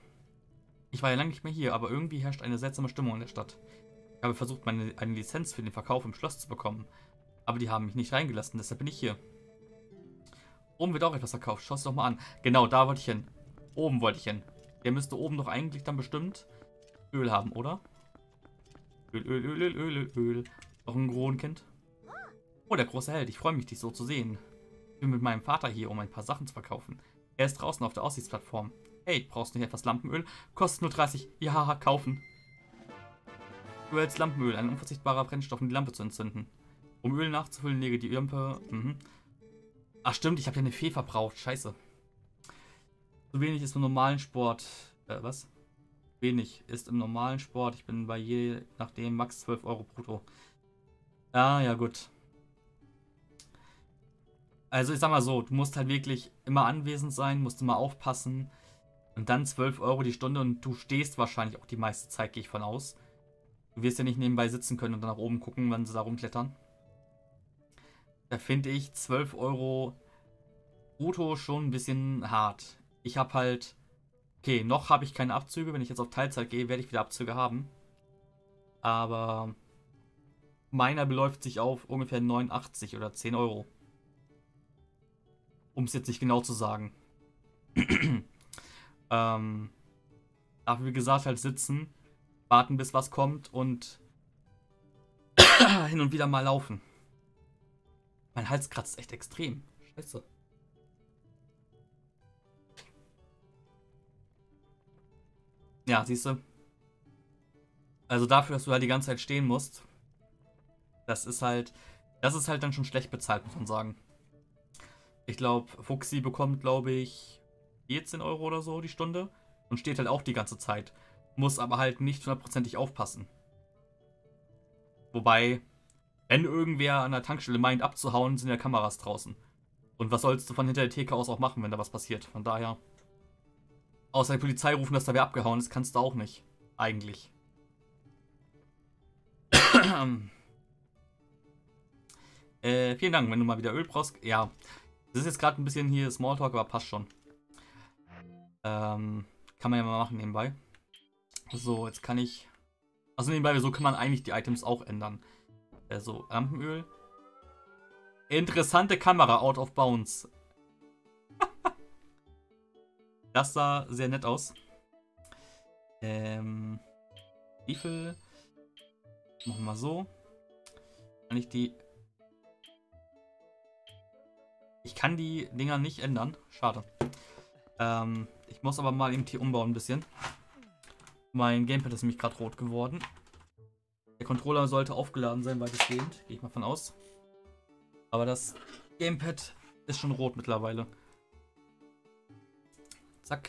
Ich war ja lange nicht mehr hier, aber irgendwie herrscht eine seltsame Stimmung in der Stadt. Ich habe versucht, eine Lizenz für den Verkauf im Schloss zu bekommen. Aber die haben mich nicht reingelassen, deshalb bin ich hier. Oben wird auch etwas verkauft, schau es doch mal an. Genau, da wollte ich hin. Oben wollte ich hin. Der müsste oben doch eigentlich dann bestimmt Öl haben, oder? Öl, Öl, Öl, Öl, Öl, Öl. Noch ein Gronenkind. Oh, der große Held, ich freue mich, dich so zu sehen. Ich bin mit meinem Vater hier, um ein paar Sachen zu verkaufen. Er ist draußen auf der Aussichtsplattform. Hey, brauchst du nicht etwas Lampenöl? Kostet nur 30. Ja, kaufen. Du erhältst Lampenöl, ein unverzichtbarer Brennstoff, um die Lampe zu entzünden. Um Öl nachzufüllen, lege die Lampe... Ach stimmt, ich habe ja eine Fee verbraucht. Scheiße. So wenig ist im normalen Sport... was? Wenig ist im normalen Sport. Ich bin bei je nachdem max 12 Euro brutto. Ah, ja gut. Also ich sag mal so, du musst halt wirklich immer anwesend sein, musst immer aufpassen. Und dann 12 Euro die Stunde und du stehst wahrscheinlich auch die meiste Zeit, gehe ich von aus. Du wirst ja nicht nebenbei sitzen können und dann nach oben gucken, wenn sie da rumklettern. Da finde ich 12 Euro brutto schon ein bisschen hart. Ich habe halt... Okay, noch habe ich keine Abzüge. Wenn ich jetzt auf Teilzeit gehe, werde ich wieder Abzüge haben. Aber meiner beläuft sich auf ungefähr 89 oder 10 Euro. Um es jetzt nicht genau zu sagen. Dafür, wie gesagt, halt sitzen, warten, bis was kommt und hin und wieder mal laufen. Mein Hals kratzt echt extrem. Scheiße. Ja, siehst du. Also dafür, dass du halt die ganze Zeit stehen musst, das ist halt dann schon schlecht bezahlt, muss man sagen. Ich glaube, Fuxi bekommt, glaube ich, 14 Euro oder so die Stunde und steht halt auch die ganze Zeit. Muss aber halt nicht hundertprozentig aufpassen. Wobei, wenn irgendwer an der Tankstelle meint abzuhauen, sind ja Kameras draußen. Und was sollst du von hinter der Theke aus auch machen, wenn da was passiert? Von daher... Außer die Polizei rufen, dass da wer abgehauen ist, kannst du auch nicht. Eigentlich. Vielen Dank, wenn du mal wieder Öl brauchst. Ja, das ist jetzt gerade ein bisschen hier Smalltalk, aber passt schon. Kann man ja mal machen nebenbei. So, jetzt kann ich... Also nebenbei, so kann man eigentlich die Items auch ändern. So, Lampenöl. Interessante Kamera, out of bounds. Das sah sehr nett aus. Stiefel. Machen wir mal so. Kann ich die... Ich kann die Dinger nicht ändern. Schade. Ich muss aber mal eben hier umbauen ein bisschen. Mein Gamepad ist nämlich gerade rot geworden. Der Controller sollte aufgeladen sein, weitestgehend. Gehe ich mal von aus. Aber das Gamepad ist schon rot mittlerweile. Zack.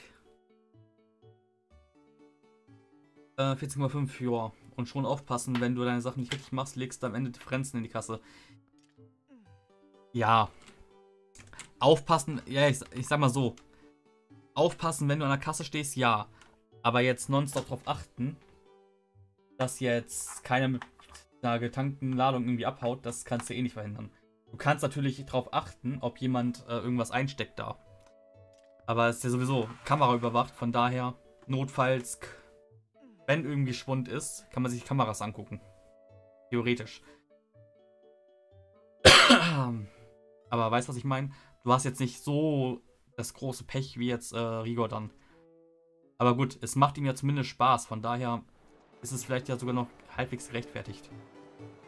14,5, ja. Und schon aufpassen, wenn du deine Sachen nicht richtig machst, legst du am Ende Differenzen in die Kasse. Ja. Aufpassen, ja, ich sag mal so. Aufpassen, wenn du an der Kasse stehst, ja. Aber jetzt nonstop drauf achten, dass jetzt keiner mit einer getankten Ladung irgendwie abhaut, das kannst du eh nicht verhindern. Du kannst natürlich drauf achten, ob jemand irgendwas einsteckt da. Aber es ist ja sowieso Kamera überwacht, von daher, notfalls, wenn irgendwie Schwund ist, kann man sich Kameras angucken. Theoretisch. Aber weißt du, was ich meine? Du hast jetzt nicht so das große Pech wie jetzt Rigor dann. Aber gut, es macht ihm ja zumindest Spaß, von daher ist es vielleicht ja sogar noch halbwegs gerechtfertigt.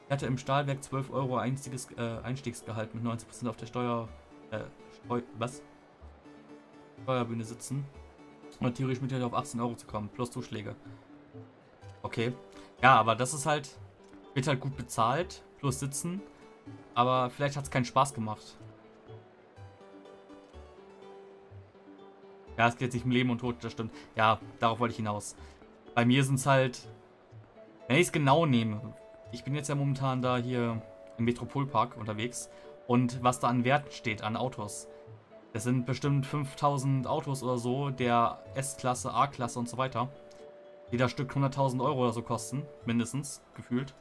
Er hatte im Stahlwerk 12 Euro Einstiegsgehalt mit 90% auf der Steuer... was? Steuerbühne sitzen und theoretisch mit auf 18 Euro zu kommen, plus Zuschläge. Okay. Ja, aber das ist halt, wird halt gut bezahlt, plus sitzen, aber vielleicht hat es keinen Spaß gemacht. Ja, es geht sich um Leben und Tod, das stimmt. Ja, darauf wollte ich hinaus. Bei mir sind es halt... Wenn ich es genau nehme... Ich bin jetzt ja momentan da hier im Metropolpark unterwegs. Und was da an Werten steht, an Autos. Das sind bestimmt 5000 Autos oder so, der S-Klasse, A-Klasse und so weiter. Jeder Stück 100.000 € oder so kosten, mindestens, gefühlt.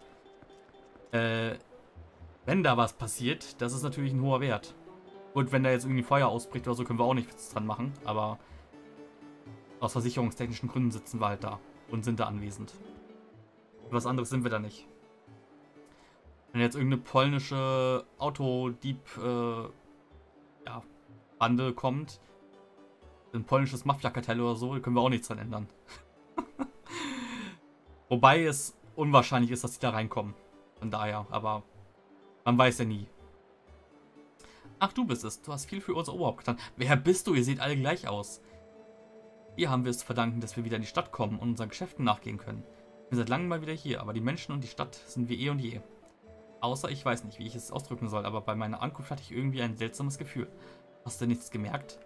Wenn da was passiert, das ist natürlich ein hoher Wert. Gut, wenn da jetzt irgendwie Feuer ausbricht oder so, können wir auch nichts dran machen, aber aus versicherungstechnischen Gründen sitzen wir halt da und sind da anwesend. Was anderes sind wir da nicht. Wenn jetzt irgendeine polnische Autodieb-Bande kommt, ein polnisches Mafia-Kartell oder so, können wir auch nichts dran ändern. Wobei es unwahrscheinlich ist, dass die da reinkommen. Von daher, aber man weiß ja nie. Ach, du bist es. Du hast viel für unser Oberhaupt getan. Wer bist du? Ihr seht alle gleich aus. Hier haben wir es zu verdanken, dass wir wieder in die Stadt kommen und unseren Geschäften nachgehen können. Wir sind seit langem mal wieder hier, aber die Menschen und die Stadt sind wie eh und je. Außer, ich weiß nicht, wie ich es ausdrücken soll, aber bei meiner Ankunft hatte ich irgendwie ein seltsames Gefühl. Hast du nichts gemerkt?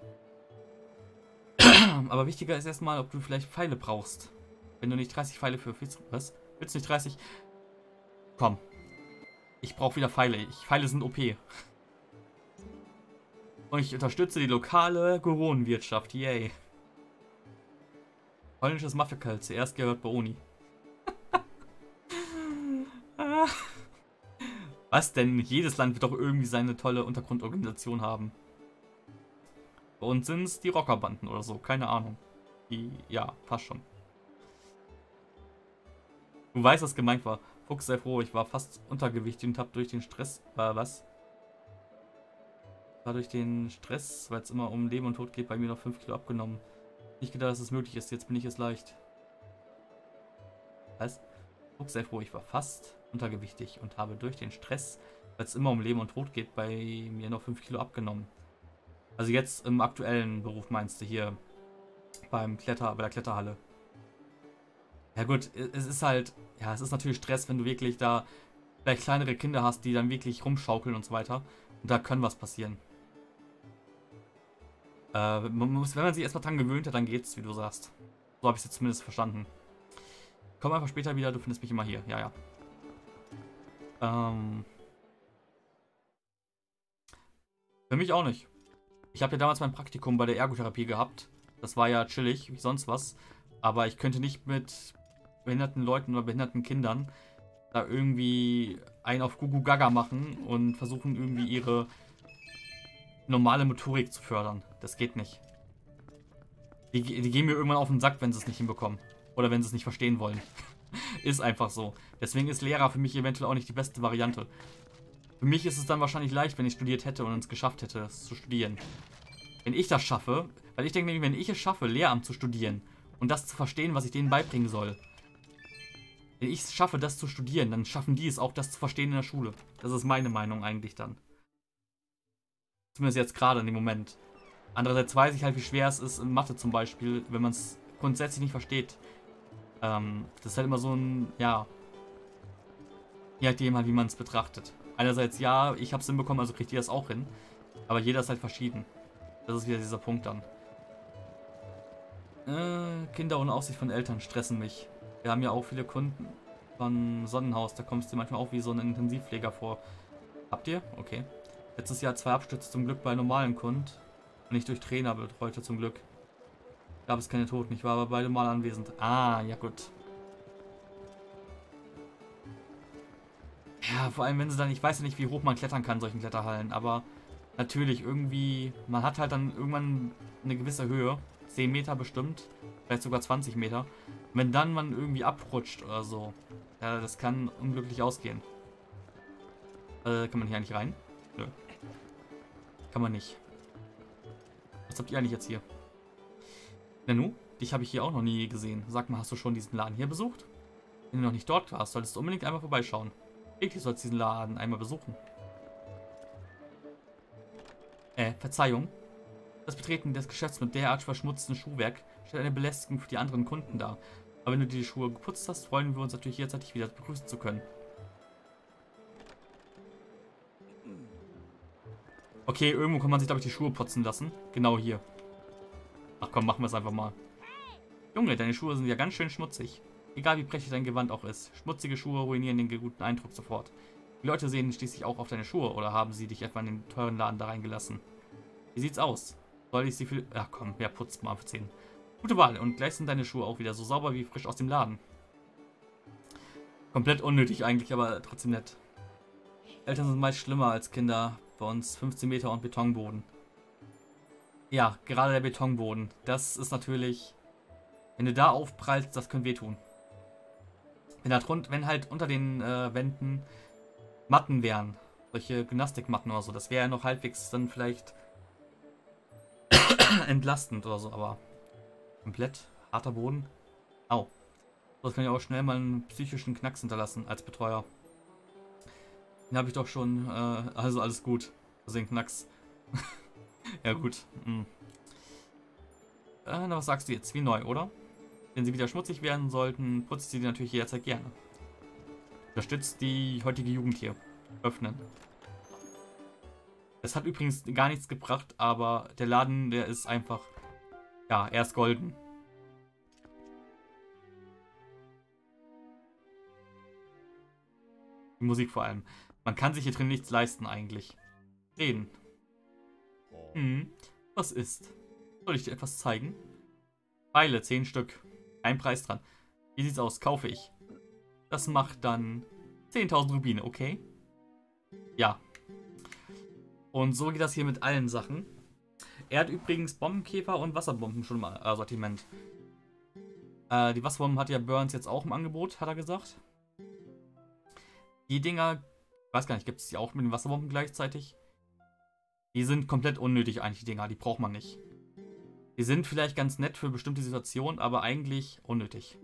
Aber wichtiger ist erstmal, ob du vielleicht Pfeile brauchst. Wenn du nicht 30 Pfeile für... Was? Willst du nicht 30? Komm. Ich brauche wieder Pfeile. Pfeile sind OP. Und ich unterstütze die lokale Goronenwirtschaft. Yay. Polnisches Mafia-Kalt. Zuerst gehört Baroni. Was denn? Jedes Land wird doch irgendwie seine tolle Untergrundorganisation haben. Bei uns sind es die Rockerbanden oder so. Keine Ahnung. Die, ja, fast schon. Du weißt, was gemeint war. Fuchs, sei froh, ich war fast untergewichtig und habe durch den Stress... War durch den Stress, weil es immer um Leben und Tod geht, bei mir noch 5 Kilo abgenommen. Nicht gedacht, dass es möglich ist. Jetzt bin ich es leicht. Was? Fuchs, sei froh, ich war fast... untergewichtig und habe durch den Stress, weil es immer um Leben und Tod geht, bei mir noch 5 Kilo abgenommen. Also jetzt im aktuellen Beruf meinst du hier bei der Kletterhalle. Ja gut, es ist halt, ja, es ist natürlich Stress, wenn du wirklich da vielleicht kleinere Kinder hast, die dann wirklich rumschaukeln und so weiter. Und da kann was passieren. Wenn man sich erstmal dran gewöhnt hat, dann geht's, wie du sagst. So habe ich es jetzt zumindest verstanden. Komm einfach später wieder, du findest mich immer hier. Ja, ja. Für mich auch nicht. Ich habe ja damals mein Praktikum bei der Ergotherapie gehabt. Das war ja chillig, wie sonst was. Aber ich könnte nicht mit behinderten Leuten oder behinderten Kindern da irgendwie einen auf Gugu Gaga machen und versuchen irgendwie ihre normale Motorik zu fördern. Das geht nicht. Die gehen mir irgendwann auf den Sack, wenn sie es nicht hinbekommen. Oder wenn sie es nicht verstehen wollen. Ist einfach so. Deswegen ist Lehrer für mich eventuell auch nicht die beste Variante. Für mich ist es dann wahrscheinlich leicht, wenn ich studiert hätte und es geschafft hätte, es zu studieren. Wenn ich das schaffe, weil ich denke nämlich, wenn ich es schaffe, Lehramt zu studieren und das zu verstehen, was ich denen beibringen soll. Wenn ich es schaffe, das zu studieren, dann schaffen die es auch, das zu verstehen in der Schule. Das ist meine Meinung eigentlich dann. Zumindest jetzt gerade in dem Moment. Andererseits weiß ich halt, wie schwer es ist in Mathe zum Beispiel, wenn man es grundsätzlich nicht versteht. Das ist halt immer so ein, ja, je nachdem halt, wie man es betrachtet. Einerseits, ja, ich habe es hinbekommen, also kriegt ihr das auch hin. Aber jeder ist halt verschieden. Das ist wieder dieser Punkt dann. Kinder ohne Aufsicht von Eltern stressen mich. Wir haben ja auch viele Kunden von Sonnenhaus, da kommst du manchmal auch wie so ein Intensivpfleger vor. Habt ihr? Okay. Letztes Jahr 2 Abstürze zum Glück bei normalen Kunden und nicht durch Trainer betreute zum Glück. Gab es keine Toten, ich war aber beide Mal anwesend. Ah, ja gut. Ja, vor allem wenn sie dann, ich weiß ja nicht, wie hoch man klettern kann in solchen Kletterhallen, aber natürlich irgendwie, man hat halt dann irgendwann eine gewisse Höhe, 10 Meter bestimmt, vielleicht sogar 20 Meter. Und wenn dann man irgendwie abrutscht oder so, ja, das kann unglücklich ausgehen. Kann man hier eigentlich rein? Nö. Kann man nicht. Was habt ihr eigentlich jetzt hier? Nanu, dich habe ich hier auch noch nie gesehen. Sag mal, hast du schon diesen Laden hier besucht? Wenn du noch nicht dort warst, solltest du unbedingt einmal vorbeischauen. Wirklich sollst du diesen Laden einmal besuchen. Verzeihung. Das Betreten des Geschäfts mit derart verschmutztem Schuhwerk stellt eine Belästigung für die anderen Kunden dar. Aber wenn du dir die Schuhe geputzt hast, freuen wir uns natürlich jetzt, dich wieder begrüßen zu können. Okay, irgendwo kann man sich, glaube ich, die Schuhe putzen lassen. Genau hier. Ach komm, machen wir es einfach mal. Junge, deine Schuhe sind ja ganz schön schmutzig. Egal wie prächtig dein Gewand auch ist. Schmutzige Schuhe ruinieren den guten Eindruck sofort. Die Leute sehen schließlich auch auf deine Schuhe, oder haben sie dich etwa in den teuren Laden da reingelassen? Wie sieht's aus? Soll ich sie für... Ach komm, ja, putzt mal auf 10. Gute Wahl, und gleich sind deine Schuhe auch wieder so sauber wie frisch aus dem Laden. Komplett unnötig eigentlich, aber trotzdem nett. Eltern sind meist schlimmer als Kinder. Bei uns 15 Meter und Betonboden. Ja, gerade der Betonboden. Das ist natürlich... Wenn du da aufprallst, das könnte wehtun. Wenn halt unter den Wänden Matten wären. Solche Gymnastikmatten oder so. Das wäre ja noch halbwegs dann vielleicht entlastend oder so. Aber komplett harter Boden. Au. Das kann ja auch schnell mal einen psychischen Knacks hinterlassen als Betreuer. Den habe ich doch schon. Also alles gut. Also den Knacks. Ja gut. Na, was sagst du jetzt? Wie neu, oder? Wenn sie wieder schmutzig werden sollten, putzt sie die natürlich jederzeit gerne. Unterstützt die heutige Jugend hier. Öffnen. Das hat übrigens gar nichts gebracht, aber der Laden, der ist einfach... Ja, er ist golden. Die Musik vor allem. Man kann sich hier drin nichts leisten eigentlich. Reden. Hm, was ist? Soll ich dir etwas zeigen? Pfeile, 10 Stück. Kein Preis dran. Wie sieht's aus? Kaufe ich. Das macht dann 10.000 Rubine, okay? Ja. Und so geht das hier mit allen Sachen. Er hat übrigens Bombenkäfer und Wasserbomben schon im Sortiment. Die Wasserbomben hat ja Burns jetzt auch im Angebot, hat er gesagt. Die Dinger, ich weiß gar nicht, gibt es die auch mit den Wasserbomben gleichzeitig? Die sind komplett unnötig eigentlich, die Dinger, die braucht man nicht. Die sind vielleicht ganz nett für bestimmte Situationen, aber eigentlich unnötig.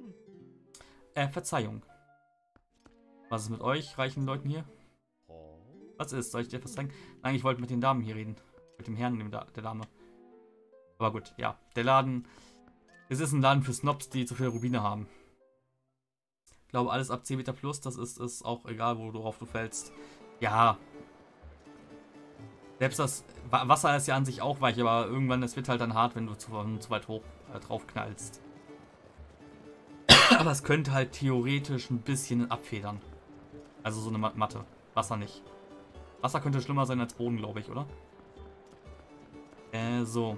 Verzeihung. Was ist mit euch, reichen Leuten hier? Was ist? Soll ich dir etwas sagen? Nein, ich wollte mit den Damen hier reden. Mit dem Herrn der Dame. Aber gut, ja. Der Laden. Es ist ein Laden für Snobs, die zu viel Rubine haben. Ich glaube, alles ab 10 Meter plus, das ist es auch egal, worauf du fällst. Ja. Selbst das Wasser ist ja an sich auch weich, aber irgendwann, es wird halt dann hart, wenn du zu weit hoch drauf knallst. Aber es könnte halt theoretisch ein bisschen abfedern. Also so eine Matte. Wasser nicht. Wasser könnte schlimmer sein als Boden, glaube ich, oder? So.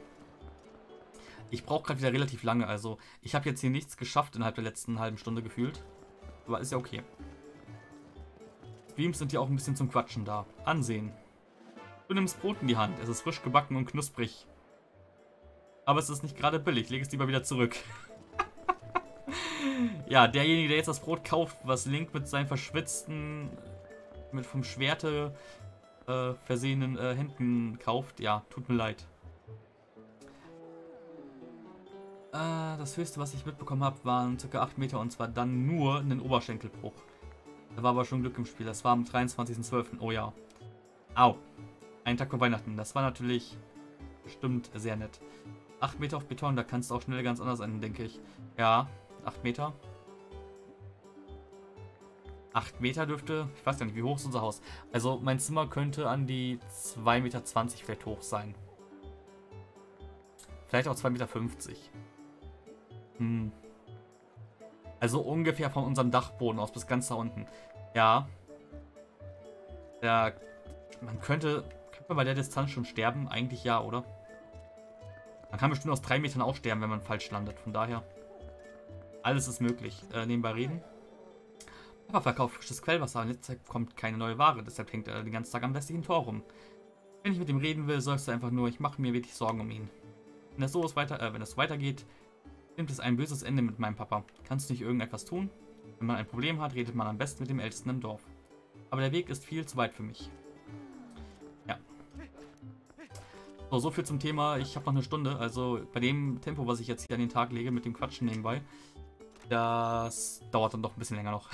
Ich brauche gerade wieder relativ lange, also ich habe jetzt hier nichts geschafft innerhalb der letzten halben Stunde gefühlt. Aber ist ja okay. Streams sind hier auch ein bisschen zum Quatschen da. Ansehen. Du nimmst Brot in die Hand, es ist frisch gebacken und knusprig. Aber es ist nicht gerade billig, leg es lieber wieder zurück. Ja, derjenige, der jetzt das Brot kauft, was Link mit seinen verschwitzten, mit vom Schwerte versehenen Händen kauft, ja, tut mir leid. Das höchste, was ich mitbekommen habe, waren ca. 8 Meter und zwar dann nur einen Oberschenkelbruch. Da war aber schon Glück im Spiel, das war am 23.12. Oh ja. Au. Ein Tag vor Weihnachten, das war natürlich bestimmt sehr nett. 8 Meter auf Beton, da kannst du auch schnell ganz anders enden, denke ich. Ja, 8 Meter. 8 Meter dürfte, ich weiß gar nicht, wie hoch ist unser Haus. Also mein Zimmer könnte an die 2,20 Meter vielleicht hoch sein. Vielleicht auch 2,50 Meter. Hm. Also ungefähr von unserem Dachboden aus bis ganz da unten. Ja. Ja, man könnte man bei der Distanz schon sterben? Eigentlich ja, oder? Man kann bestimmt aus 3 Metern auch sterben, wenn man falsch landet. Von daher, alles ist möglich. Nebenbei reden. Papa verkauft frisches Quellwasser und jetzt kommt keine neue Ware, deshalb hängt er den ganzen Tag am westlichen Tor rum. Wenn ich mit ihm reden will, sagst du einfach nur, ich mache mir wirklich Sorgen um ihn. Wenn das so weitergeht, nimmt es ein böses Ende mit meinem Papa. Kannst du nicht irgendetwas tun? Wenn man ein Problem hat, redet man am besten mit dem Ältesten im Dorf. Aber der Weg ist viel zu weit für mich. Ja. So, so viel zum Thema. Ich habe noch eine Stunde. Also bei dem Tempo, was ich jetzt hier an den Tag lege, mit dem Quatschen nebenbei, das dauert dann doch ein bisschen länger noch.